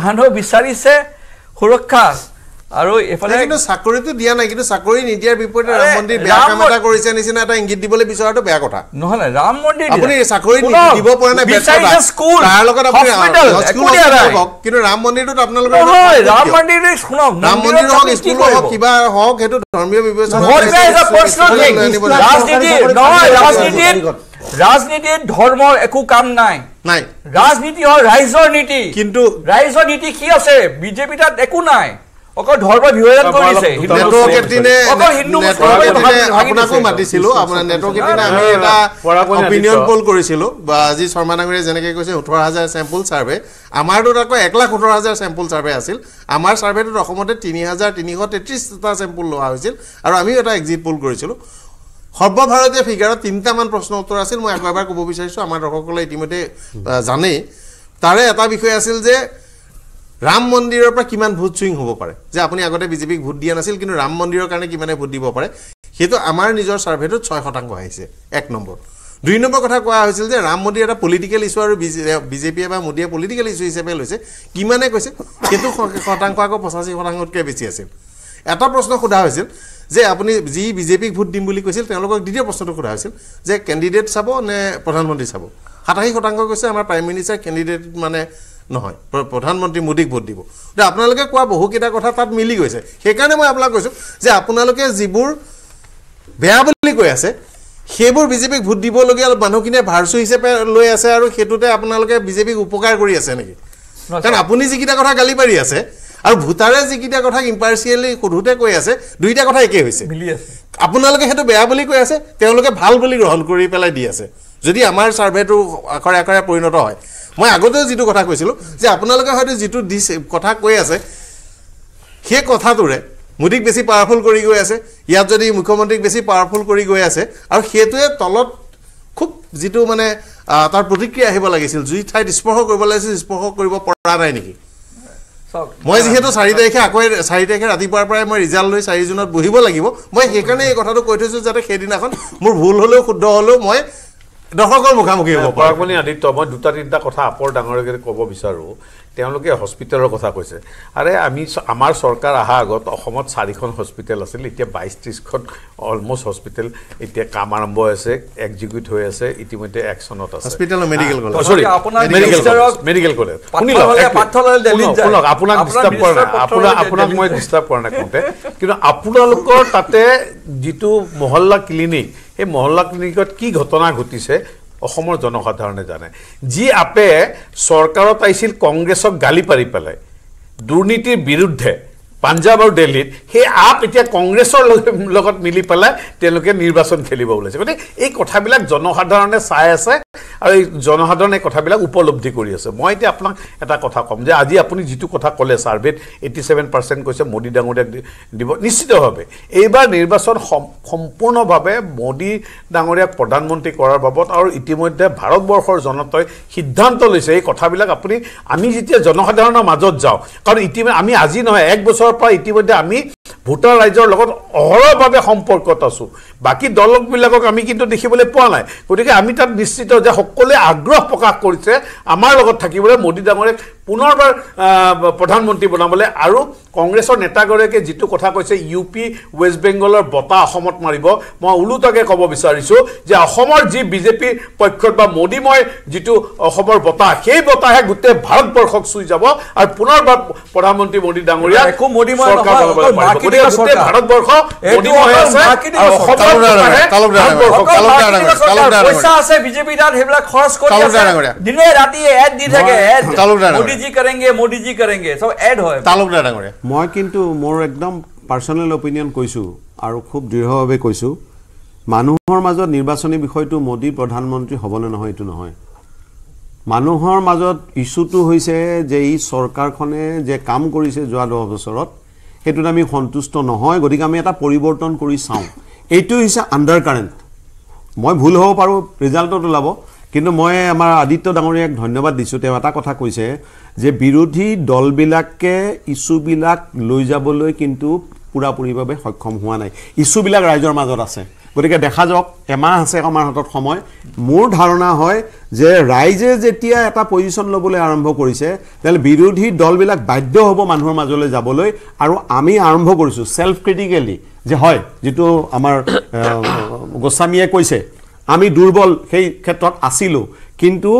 মানুহ বিচাৰিছে সুৰক্ষা আৰু এফালে কিন্তু চাকৰিটো দিয়া নাই কিন্তু চাকৰি নিদিয়াৰ বিপৰীতে ৰাম মন্দিৰ বেয়া কাম এটা কৰিছে নিচিনা এটা ইংগিত দিবলৈ বিচাৰাটো বেয়া কথা নহয় ৰাম মন্দিৰ আপুনি চাকৰি দিব পৰা নাই বিচাৰিছে স্কুল তাৰ লগত আপুনি স্কুল কিন্তু ৰাম মন্দিৰটো আপোনালোকে নহয় ৰাম মন্দিৰ শুনক ৰাম মন্দিৰ হওক স্কুল হওক কিবা হওক হেতু ধৰ্মীয় বিবেচনা ৰাজনীতি নহয় ৰাজনীতি राजनीति धर्म एको काम नाय नाय राजनीति और राइजर नीति किंतु राइजर नीति की আছে बीजेपी ता एको नाय ओको धर्म विरोध কৰিছে নেটৱৰ্ক এদিনে ওকো হিন্দু আপোনাক মাতিছিলো আপোনাৰ নেটৱৰ্ক এদিনে আমি এটা অপিনিয়ন পোল কৰিছিলো বা আজি শৰ্মা নাগৰে জেনেকে কৈছে ওঠৰ হাজাৰ স্যাম্পল সাৰ্ভে আমাৰ দুটাক এক লাখ ওঠৰ হাজাৰ স্যাম্পল সাৰ্ভে আছিল আমাৰ সাৰ্ভেটো অসমতে তিনি হাজাৰ তিনিশ তেত্ৰিশ টা স্যাম্পল লোৱা হৈছিল আৰু আমি এটা এক্সিট পোল কৰিছিলো সৰ্ব ভাৰতীয় ফিগাৰ তিনটা মান প্ৰশ্ন উত্তৰ আছিল মই একবাৰ কব বিচাৰিছো আমাৰ দৰ্শকসকলে ইতিমধ্যে জানে তাৰে এটা বিষয় আছিল যে ৰাম মন্দিৰৰ পৰা কিমান ভোট চুইং হ'ব পাৰে যে আপুনি আগতে বিজেপিক ভোট দিয়া নাছিল কিন্তু ৰাম মন্দিৰৰ কাৰণে কিমানে ভোট দিব পাৰে সেইটো আমাৰ নিজৰ সাৰ্ভেটো ছয় শতাংশ আহিছে এক নম্বৰ দুই নম্বৰ কথা কোৱা হৈছিল যে ৰাম মন্দিৰ এটা পলিটিক্যাল ইস্যু আৰু বিজেপি বা মোদিয়ে পলিটিক্যাল ইস্যু হিচাপে লৈছে কিমানে কৈছে সেইটো শতাংশ আকৌ পঁচাশী শতাংশতকৈ বেছি আছিল এটা প্ৰশ্ন সোধা হৈছিল যে আপুনি জি বিজেপিক ভোট দিম বুলি কৈছিল তেওঁলোকক দ্বিতীয় প্ৰশ্নটো কৰা হৈছিল যে ক্যান্ডিডেট চাব নে প্ৰধানমন্ত্ৰী চাব সাতাশী শতাংশ কৈছে আমাৰ প্ৰাইম মিনিষ্টাৰ ক্যান্ডিডেট মানে নহয় প্ৰধানমন্ত্ৰী মোদীক ভোট দিব তে আপোনালোকে কোৱা বহুকিটা কথা তাত মিলি গৈছে সেইকাৰণে মই আপোনাক কৈছো যে আপোনালোকে যিবোৰ বেয়া বুলি কৈ আছে সেইবোৰ বিজেপিক ভোট দিব লগি মানুহকিনে ভাৰসু হিচাপে লৈ আছে আৰু হেতুতে আপোনালোকে বিজেপিক উপকাৰ কৰি আছে নেকি কাৰণ আপুনি যিকিটা কথা গালি পাৰি আছে আৰু ভুতাৰে জিকিটা কথা ইম্পাৰশিয়ালি খুদুতে কৈ আছে দুইটা কথা একে হৈছে মিলি আছে আপোনালোকে হেতু বেয়া বুলি কৈ আছে তেওঁলোকে ভাল বুলি গ্ৰহণ কৰি পেলাই দি আছে যদি আমাৰ সাৰ্ভেটো আখৰে আখৰে পৰিণত হয় মই আগতেও যেটো কথা কৈছিল যে আপোনালোকে হয়তো যেটো কথা কৈ আছে সেই কথাটোৰে মুদিক বেছি পাওয়াৰফুল কৰি গৈ আছে ইয়াত যদি মুখ্যমন্ত্ৰীক বেছি পাওয়াৰফুল কৰি গৈ আছে আৰু হেতুৱে তলত খুব যেটো মানে তাৰ প্ৰতিক্ৰিয়া আহিব লাগিছিল জুই ঠাইত স্পৰ্শ কৰিব লাগিছিল স্পৰ্শ কৰিব পৰা নাই নেকি মই যেহেতু চাৰি তাৰিখে আকৌ চাৰি তাৰিখে ৰাতিপুৱাৰ পৰাই মই ৰিজাল্ট লৈ চাৰি জুনত বহিব লাগিব মই সেইকাৰণে এই কথাটো কৈ থৈছো যাতে সেইদিনাখন মোৰ ভুল হ'লেও শুদ্ধ হ'লেও মই দৰ্শকৰ মুখামুখি হ'ব পাৰোঁ আপুনি আদিত্য মই দুটা তিনিটা কথা আপৰ ডাঙৰকে ক'ব বিচাৰো তেওঁলোকে হস্পিটেলৰ কথা কৈছে আৰে আমি আমাৰ সৰকাৰ আহা আগত অসমত চাৰিখন হস্পিটেল আছিল এতিয়া বাইশ ত্ৰিশখন অলমোস্ট হস্পিটেল এতিয়া কাম আৰম্ভ হৈছে এক্সিকিউট হৈ আছে ইতিমধ্যে একচনত আছে হস্পিটেল মেডিকেল কলেজ সৰি আপোনাৰ মেডিকেল কলেজ পাঠললে দিল্লী যায় আপোনাক ডিস্টাৰ্ব কৰা নাই আপোনাক আপোনাক মই ডিস্টাৰ্ব কৰা নাই কোতে কিন্তু আপোনালোকৰ তাতে যেটো মহল্লা ক্লিনিক এই মহল্লা ক্লিনিকত কি ঘটনা ঘটিছে অসমৰ জনসাধাৰণে জানে যি আপে সৰকাৰত আইছিল কংগ্ৰেছক গালি পাৰি পেলাই দুৰ্নীতিৰ বিৰুদ্ধে পাঞ্জাব আৰু দিল্লীত হে আপ এতিয়া কংগ্ৰেছৰ লগত মিলি পেলাই তেওঁলোকে নিৰ্বাচন খেলিব বুলিছে গতে এই কথাবিলাক জনসাধাৰণে চাই আছে আৰু এই জনসাধাৰণে কথাবিলাক উপলব্ধি কৰি আছে মই এতিয়া আপোনাক এটা কথা কম যে আজি আপুনি যেটো কথা ক'লে সার্ভেত একাশী শতাংশ কৈছে মোদি ডাঙৰীয়াক দিব নিশ্চিতভাৱে এইবাৰ নিৰ্বাচন সম্পূৰ্ণভাৱে মোদি ডাঙৰীয়াক প্ৰধানমন্ত্ৰী কৰাৰ বাবদ আৰু ইতিমধ্যে ভাৰতবৰ্ষৰ জনতাই সিদ্ধান্ত লৈছে এই কথাবিলাক আপুনি আমি যেতিয়া জনসাধাৰণৰ মাজত যাওঁ কাৰণ ইতিমধ্যে আমি আজি নহয় এক বছৰ পৰা ইতিমধ্যে আমি ভোটাৰ ৰাইজৰ লগত অহৰভাৱে সম্পৰ্কত আছো বাকি দলকবিলাকক আমি কিন্তু দেখিবলৈ পোৱা নাই গতিকে আমি তাত নিশ্চিত যে সকলোৱে আগ্ৰহ প্ৰকাশ কৰিছে আমাৰ লগত থাকিবলৈ মোদি ডাঙৰীয়াক পুনৰবাৰ প্ৰধানমন্ত্ৰী বনাবলৈ আৰু কংগ্ৰেছৰ নেতাগৰাকীয়ে যেটো কথা কৈছে ইউপি ওয়েস্ট বেংগলৰ বতা অসমত মাৰিব মই উলুটাকে ক'ব বিচাৰিছো যে অসমৰ যি বিজেপিৰ পক্ষত বা মোদি মই যেটো অসমৰ বতা সেই বতাহে গোটে ভাৰতবৰ্ষক চুই যাব আৰু পুনৰবাৰ প্ৰধানমন্ত্ৰী মোদি ডাঙৰীয়া মোদি মই ভাৰতবৰ্ষ মোদি হৈ আছে আৰু পইচা আছে বিজেপি দান হেবলা খৰচ কৰি আছে দিনে ৰাতি এড দি থাকে এড মোদি জি কৰেঙ্গে মোদি জি কৰেঙ্গে সব এড হয় তালুকদাৰ ডাঙৰীয়া মই কিন্তু মোৰ একদম পাৰ্সোনাল অপিনিয়ন কৈছো আৰু খুব দৃঢ়ভাৱে কৈছো মানুহৰ মাজত নিৰ্বাচনী বিষয়টো মোদি প্ৰধানমন্ত্ৰী হ'বনে নহয় এটো নহয় মানুহৰ মাজত ইস্যুটো হৈছে যে এই সৰকাৰখনে যে কাম কৰিছে যোৱা দহ বছৰত হেতু আমি সন্তুষ্ট নহয় গদিক আমি এটা পৰিৱৰ্তন কৰি চাও এইটো হৈছে আন্ডাৰ কাৰেন্ট মই ভুল হ'ব পাৰো ৰিজাল্টটো লাভ কিন্তু মই আমাৰ আদিত্য ডাঙৰীয়াক ধন্যবাদ দিছো। তেওঁ এটা কথা কৈছে যে বিৰোধী দলবিলাকে ইস্যুবিলাক লৈ যাবলৈ কিন্তু পুৰাপুৰিভাৱে সক্ষম হোৱা নাই, ইস্যুবিলাক ৰাইজৰ মাজত আছে। গতিকে দেখা যাওক এমাহ আছে আমাৰ হাতত সময়। মোৰ ধাৰণা হয় যে ৰাইজে যেতিয়া এটা পজিশন লবলৈ আৰম্ভ কৰিছে তেল বিৰোধী দলবিলাক বাধ্য হ'ব মানুহৰ মাজলৈ যাবলৈ। আৰু আমি আৰম্ভ কৰিছো সেলফ ক্ৰিটিক্যালি যে হয় যেটো আমাৰ গোস্বামীয়ে কৈছে আমি দুৰ্বল সেই ক্ষেত্ৰত আছিলো, কিন্তু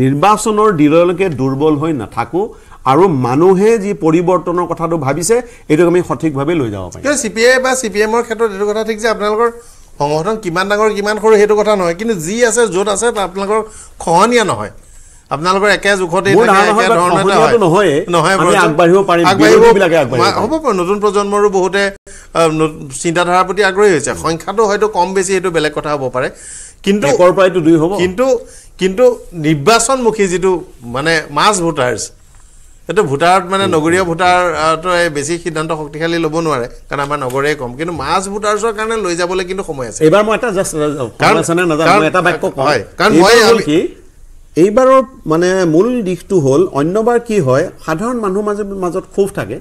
নিৰ্বাচনৰ দিনলৈকে দুৰ্বল হৈ নাথাকো আৰু মানুহে যি পৰিৱৰ্তনৰ কথাটো ভাবিছে এটো আমি সঠিকভাৱে লৈ যাব পাৰিম। সিপিআই বা সিপিএমৰ ক্ষেত্ৰত এটো কথা ঠিক যে আপোনালোকৰ সংগঠন কিমান ডাঙৰ কিমান সৰু হেতু কথা নহয়, কিন্তু যি আছে জোট আছে আপোনালোকৰ খহনিয়া নহয়, আপোনালোকৰ একে জুখতে একে ধৰণতে হয় নহয় নহয় আমি আগবাঢ়িব পাৰিম। বিৰোধীবিলাকে আগবাঢ়িব হ'ব পাৰে, নতুন প্ৰজন্মৰো বহুতে চিন্তাধাৰাৰ প্ৰতি আগ্ৰহী হৈছে, সংখ্যাটো হয়তো কম বেছি হেতু বেলেগ কথা হ'ব পাৰে, কিন্তু কৰপৰাইটো দুই হ'ব, কিন্তু কিন্তু নিৰ্বাচনমুখী যেটো মানে মাছ ভোটাৰছ এটো ভোটাৰত মানে নগৰীয় ভোটাৰটো বেছি সিদ্ধান্ত শক্তিশালী লব নোৱাৰে কাৰণ আমাৰ নগৰে কম, কিন্তু মাছ ভোটাৰছৰ কাৰণে লৈ যাবলৈ কিন্তু সময় আছে। এবাৰ মই এটা জাস্ট কাৰণ আছে না নাজানো এটা বাক্য হয় কাৰণ মই কি এইবাৰৰ মানে মূল দিশটো হল অন্যবাৰ কি হয় সাধাৰণ মানুহ মাজত মাজত খুব থাকে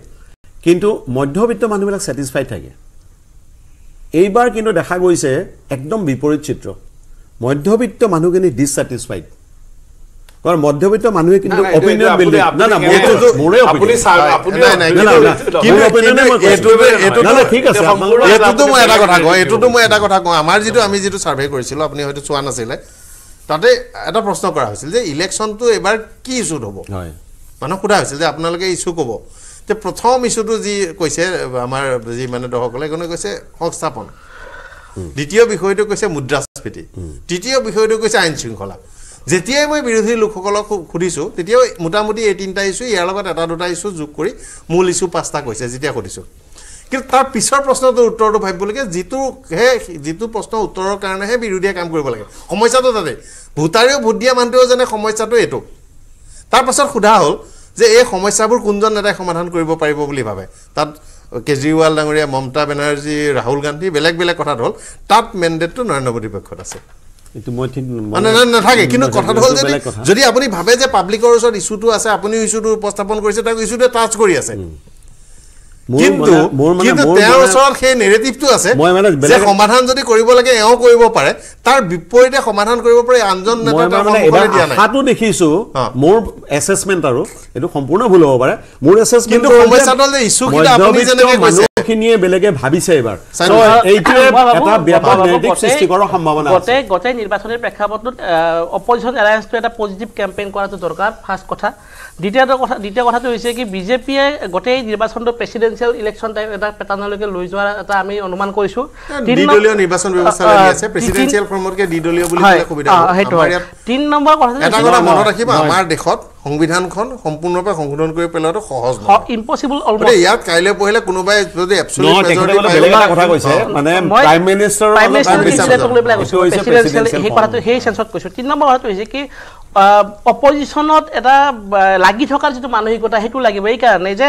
কিন্তু মধ্যবিত্ত মানুহবিলাক স্যাটিসফাইড থাকে। এইবাৰ কিন্তু দেখা গৈছে একদম বিপৰীত চিত্ৰ, মধ্যবিত্ত মানুহখিনি ডিসস্যাটিসফাইড। কাৰণ মধ্যবিত্ত মানুহে কিন্তু অপিনিয়ন বিল্ড না না মোৰে আপুনি আপুনি নাই কিন্তু অপিনিয়ন এটো এটো ঠিক আছে। এটোটো মই এটা কথা কওঁ এটোটো মই এটা কথা কওঁ আমাৰ যেটো আমি যেটো সাৰ্ভে কৰিছিল আপুনি হয়তো চোৱা নাছিলে, তাতে এটা প্ৰশ্ন কৰা হৈছিল যে ইলেকশনটো এবাৰ কি ইস্যু হ'ব হয় মানে কোৱা হৈছিল যে আপোনালোকে ইস্যু ক'ব তে প্ৰথম ইস্যুটো যি কৈছে আমাৰ যি মানে দহকলে কোনে কৈছে সংস্থাপন, দ্বিতীয় বিষয়টো কৈছে মুদ্ৰাস্ফীতি, তৃতীয় বিষয়টো কৈছে আইন শৃংখলা। যেতিয়াই মই বিৰোধী লোকসকলক খুদিছো তেতিয়া মোটামুটি এই তিনটা ইস্যু ইয়াৰ লগত এটা দুটা ইস্যু যোগ কৰি মূল ইস্যু পাঁচটা কৈছে যেতিয়া খুদিছো। কিন্তু তাৰ পিছৰ প্ৰশ্নটোৰ উত্তৰটো ভাবিবলৈকে যিটো হে যিটো প্ৰশ্ন উত্তৰৰ কাৰণেহে বিৰোধীয়ে কাম কৰিব লাগে, সমস্যাটো তাতে ভোটাৰেও ভোট দিয়া মানুহটোও জানে সমস্যাটো এইটো। তাৰপাছত সোধা হ'ল যে এই সমস্যাবোৰ কোনজন নেতাই সমাধান কৰিব পাৰিব বুলি ভাবে, তাত কেজৰিৱাল ডাঙৰীয়া, মমতা বেনাৰ্জী, ৰাহুল গান্ধী বেলেগ বেলেগ কথাত হ'ল, তাত মেণ্ডেটটো নৰেন্দ্ৰ মোদীৰ পক্ষত আছে। এটো মই ঠিক নাথাকে কিন্তু কথাটো হ'ল যে যদি আপুনি ভাবে যে পাব্লিকৰ ওচৰত ইস্যুটো আছে আপুনি ইস্যুটো উপস্থাপন কৰিছে তাক ইস্যুটো টাচ কৰি আছে, কিন্তু মোৰ মানে মোৰ তেওঁৰ ওচৰত সেই নেৰেটিভটো আছে যে সমাধান যদি কৰিব লাগে এও কৰিব পাৰে, তাৰ বিপৰীতে সমাধান কৰিব পাৰে আনজন নেতা তাৰ সম্পূৰ্ণ দিয়া নাই। হাতু দেখিছো মোৰ এসেসমেন্ট আৰু এটো সম্পূৰ্ণ ভুল হ'ব পাৰে মোৰ এসেসমেন্ট, কিন্তু সমস্যাটো যে ইস্যু কি আপুনি যেনেকৈ কৈছে খিনিয়ে বেলেগে ভাবিছে এবাৰ তো এইটো এটা ব্যাপক নৈতিক সৃষ্টি কৰাৰ সম্ভাৱনা আছে। গতে গতে নিৰ্বাচনৰ প্ৰেক্ষাপটত অপজিশন এলায়েন্সটো এটা পজিটিভ কেম্পেইন কৰাটো দৰকাৰ ফাৰ্ষ্ট কথা। দ্বিতীয় কথা দ্বিতীয় কথাটো হৈছে কি বিজেপিয়ে গতে নিৰ্বাচনটো প্ৰেসিডেন্সিয়াল ইলেকশন টাইপ এটা পেটাৰ্নলৈকে লৈ যোৱাৰ এটা আমি অনুমান কৰিছো। দ্বিদলীয় নিৰ্বাচন ব্যৱস্থা লাগি আছে প্ৰেসিডেন্সিয়াল ফৰ্মতকে দ্বিদলীয় বুলি কোৱা সুবিধা আমাৰ ইয়াত তিন নম্বৰ কথা এটা কথা মনত ৰাখিবা আমাৰ দেশত সংবিধানখন সম্পূৰ্ণৰূপে সংশোধন কৰি পেলাটো সহজ নহয়, ইম্পসিবল অলমোস্ট। মানে ইয়াত কাইলে পহিলে কোনোবাই যদি এবসলিউট মেজৰিটি বেলেগ কথা কৈছে মানে প্ৰাইম মিনিষ্টাৰ আৰু প্ৰেসিডেন্সিয়াল সেই কথাটো সেই চেন্সত কৈছো। তিন নম্বৰ কথাটো হৈছে কি অপজিশনত এটা লাগি থকাৰ যেটো মানসিকতা হেতু লাগিব এই কাৰণে যে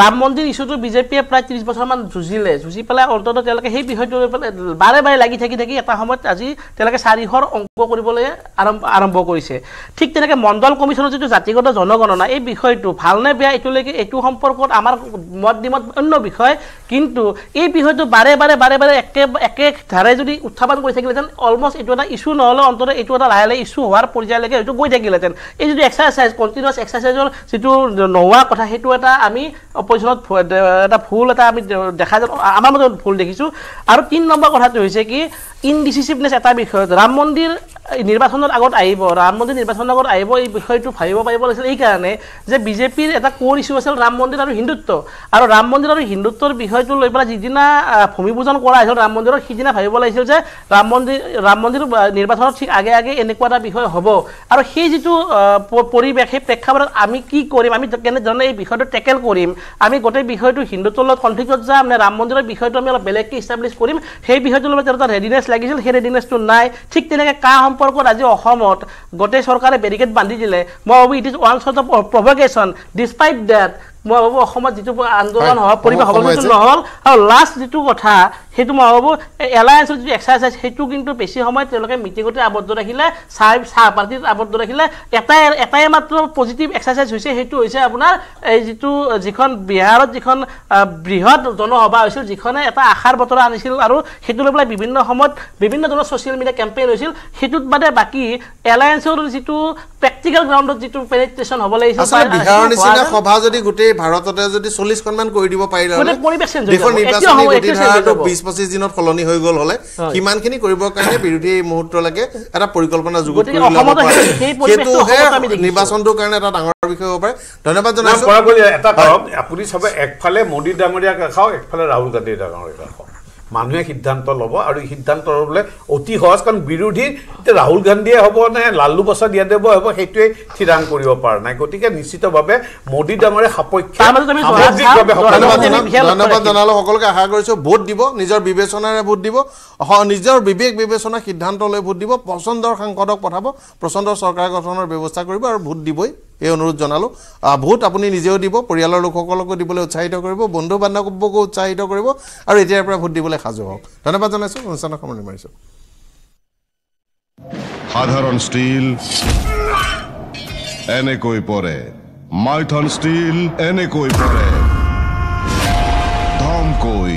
ৰাম মন্দিৰ ইস্যুটো বিজেপিয়ে প্ৰায় ত্ৰিশ বছৰমান যুঁজিলে, যুঁজি পেলাই অন্তত তেওঁলোকে সেই বিষয়টো বাৰে বাৰে লাগি থাকি থাকি এটা সময়ত আজি তেওঁলোকে চাৰিশৰ অংক কৰিবলৈ আৰম্ভ কৰিছে। ঠিক তেনেকৈ মণ্ডল কমিশ্যনৰ যেটো জাতিগত জনগণনা এই বিষয়টো ভাল নে বেয়া এইটোলৈকে এইটো সম্পৰ্কত আমাৰ মত দিমত অন্য বিষয়, কিন্তু এই বিষয়টো বাৰে বাৰে বাৰে বাৰে একে একে ধাৰে যদি উত্থাপন কৰি থাকিলেহেঁতেন অলমষ্ট এইটো এটা ইস্যু নহ'লেও অন্তত এইটো এটা লাহে লাহে ইস্যু হোৱাৰ পৰ্যায়লৈ এইটো গৈ থাকিলেহেঁতেন। এই যদি এক্সাৰচাইজ কণ্টিনিউৱাছ এক্সাৰচাইজৰ যিটো নোহোৱা কথা সেইটো এটা আমি অপজিশ্যনত এটা ভুল এটা আমি দেখা যায় আমাৰ মাজত ভুল দেখিছোঁ। আৰু তিন নম্বৰ কথাটো হৈছে কি ইনডিচিচিভনেছ এটা বিষয়ত ৰাম মন্দিৰ নিৰ্বাচনৰ আগত আহিব ৰাম মন্দিৰ নিৰ্বাচনৰ আগত আহিব এই বিষয়টো ভাবিব পাৰিব লাগিছিল এই কাৰণে যে বিজেপিৰ এটা ক'ৰ ইস্যু আছিল ৰাম মন্দিৰ আৰু হিন্দুত্ব, আৰু ৰাম মন্দিৰ আৰু হিন্দুত্বৰ বিষয়টো লৈ পেলাই যিদিনা ভূমি পূজন কৰা হৈছিল ৰাম মন্দিৰৰ সিদিনা ভাবিব লাগিছিল যে ৰাম মন্দিৰ ৰাম মন্দিৰ নিৰ্বাচনৰ ঠিক আগে আগে এনেকুৱা এটা বিষয় হ'ব। আৰু সেই যিটো পৰিৱেশ সেই প্ৰেক্ষাপটত আমি কি কৰিম, আমি কেনেধৰণে এই বিষয়টো টেকেল কৰিম, আমি গোটেই বিষয়টো হিন্দুত্বৰ লগত কনফ্লিক্টত যাম নে ৰাম মন্দিৰৰ বিষয়টো আমি অলপ বেলেগকৈ ইষ্টাব্লিছ কৰিম, সেই বিষয়টোৰ লগত এটা ৰেডিনেছ লাগিছিল সেই ৰেডিনেছটো নাই। ঠিক তেনেকৈ কা সম্পৰ্কত আজি অসমত গোটেই চৰকাৰে বেৰিকেড বান্ধি দিলে মই ভাবোঁ it is one sort of provocation despite that মই ভাবো অসমত যেটো আন্দোলন হয় পৰিবেশ হবলটো নহল আৰু লাস্ট যেটো কথা হেতু মই ভাবো এলায়েন্সৰ যে এক্সাৰসাইজ হেতু কিন্তু বেছি সময় তেওঁলোকে মিটিংতে আবদ্ধ ৰাখিলে সাই সাই পাৰ্টিত আবদ্ধ ৰাখিলে এটা এটাই মাত্ৰ পজিটিভ এক্সাৰসাইজ হৈছে হেতু হৈছে আপোনাৰ এই যেটো যিখন বিহাৰত যিখন বৃহৎ জনসভা হৈছিল যিখনে এটা আখাৰ বতৰা আনিছিল আৰু হেতুৰ বলা বিভিন্ন সময়ত বিভিন্ন ধৰণৰ সোশ্যাল মিডিয়া কেম্পেইন হৈছিল হেতুত বাদে বাকি এলায়েন্সৰ যেটো প্ৰেক্টিকেল গ্ৰাউণ্ডত যেটো পেনিট্ৰেচন হবলৈ আহিছিল আচলতে বিহাৰৰ নিচিনা সভা যদি গুটে ভাৰততে যদি চল্লিশ কনমান কৰি দিব পাৰিলে দেখোন নিৰ্বাচনী গতিধাৰাটো বিশ পঁচিশ দিনত কলনি হৈ গল হলে কিমানখিনি কৰিবৰ কাৰণে বিৰোধী মুহূৰ্ত লাগে এটা পৰিকল্পনা যুগুত কৰি লব পাৰে সেইটো হে নিৰ্বাচনৰ কাৰণে এটা ডাঙৰ বিষয় হ'ব পাৰে ধন্যবাদ জনাইছো এটা কৰক আপুনি সবে একফালে মোদী ডাঙৰীয়া কাখাও একফালে ৰাহুল গান্ধী ডাঙৰীয়া কাখাও মানুহে সিদ্ধান্ত লব আৰু সিদ্ধান্ত লবলে অতি সহজ কাৰণ বিৰোধী ৰাহুল গান্ধীয়ে হ'ব নে লালু বসা দিয়া দেব হ'ব সেইটোৱে থিৰাং কৰিব পাৰ নাই গতিকে নিশ্চিতভাৱে মোদী ডাঙৰে সাপেক্ষ ধন্যবাদ জনালো সকলকে আশা কৰিছো ভোট দিব নিজৰ বিবেচনাৰে ভোট দিব নিজৰ বিবেক বিবেচনা সিদ্ধান্ত লৈ ভোট দিব পছন্দৰ সাংসদক পঠাব পছন্দৰ চৰকাৰ গঠনৰ ব্যৱস্থা কৰিব আৰু ভোট দিবই এই অনুৰোধ জনালো ভোট আপুনি নিজেও দিব পৰিয়ালৰ লোকসকলক দিবলৈ উৎসাহিত কৰিব বন্ধু বান্ধৱকো উৎসাহিত কৰিব আৰু এতিয়াৰ পৰা ভোট দিবলৈ সাজু হওক ধন্যবাদ জনাইছো অনুষ্ঠানৰ সামৰণি মাৰিছো সাধাৰণ ষ্টীল এনে কৈ পৰে মাইথন ষ্টীল এনে কৈ পৰে ধমকৈ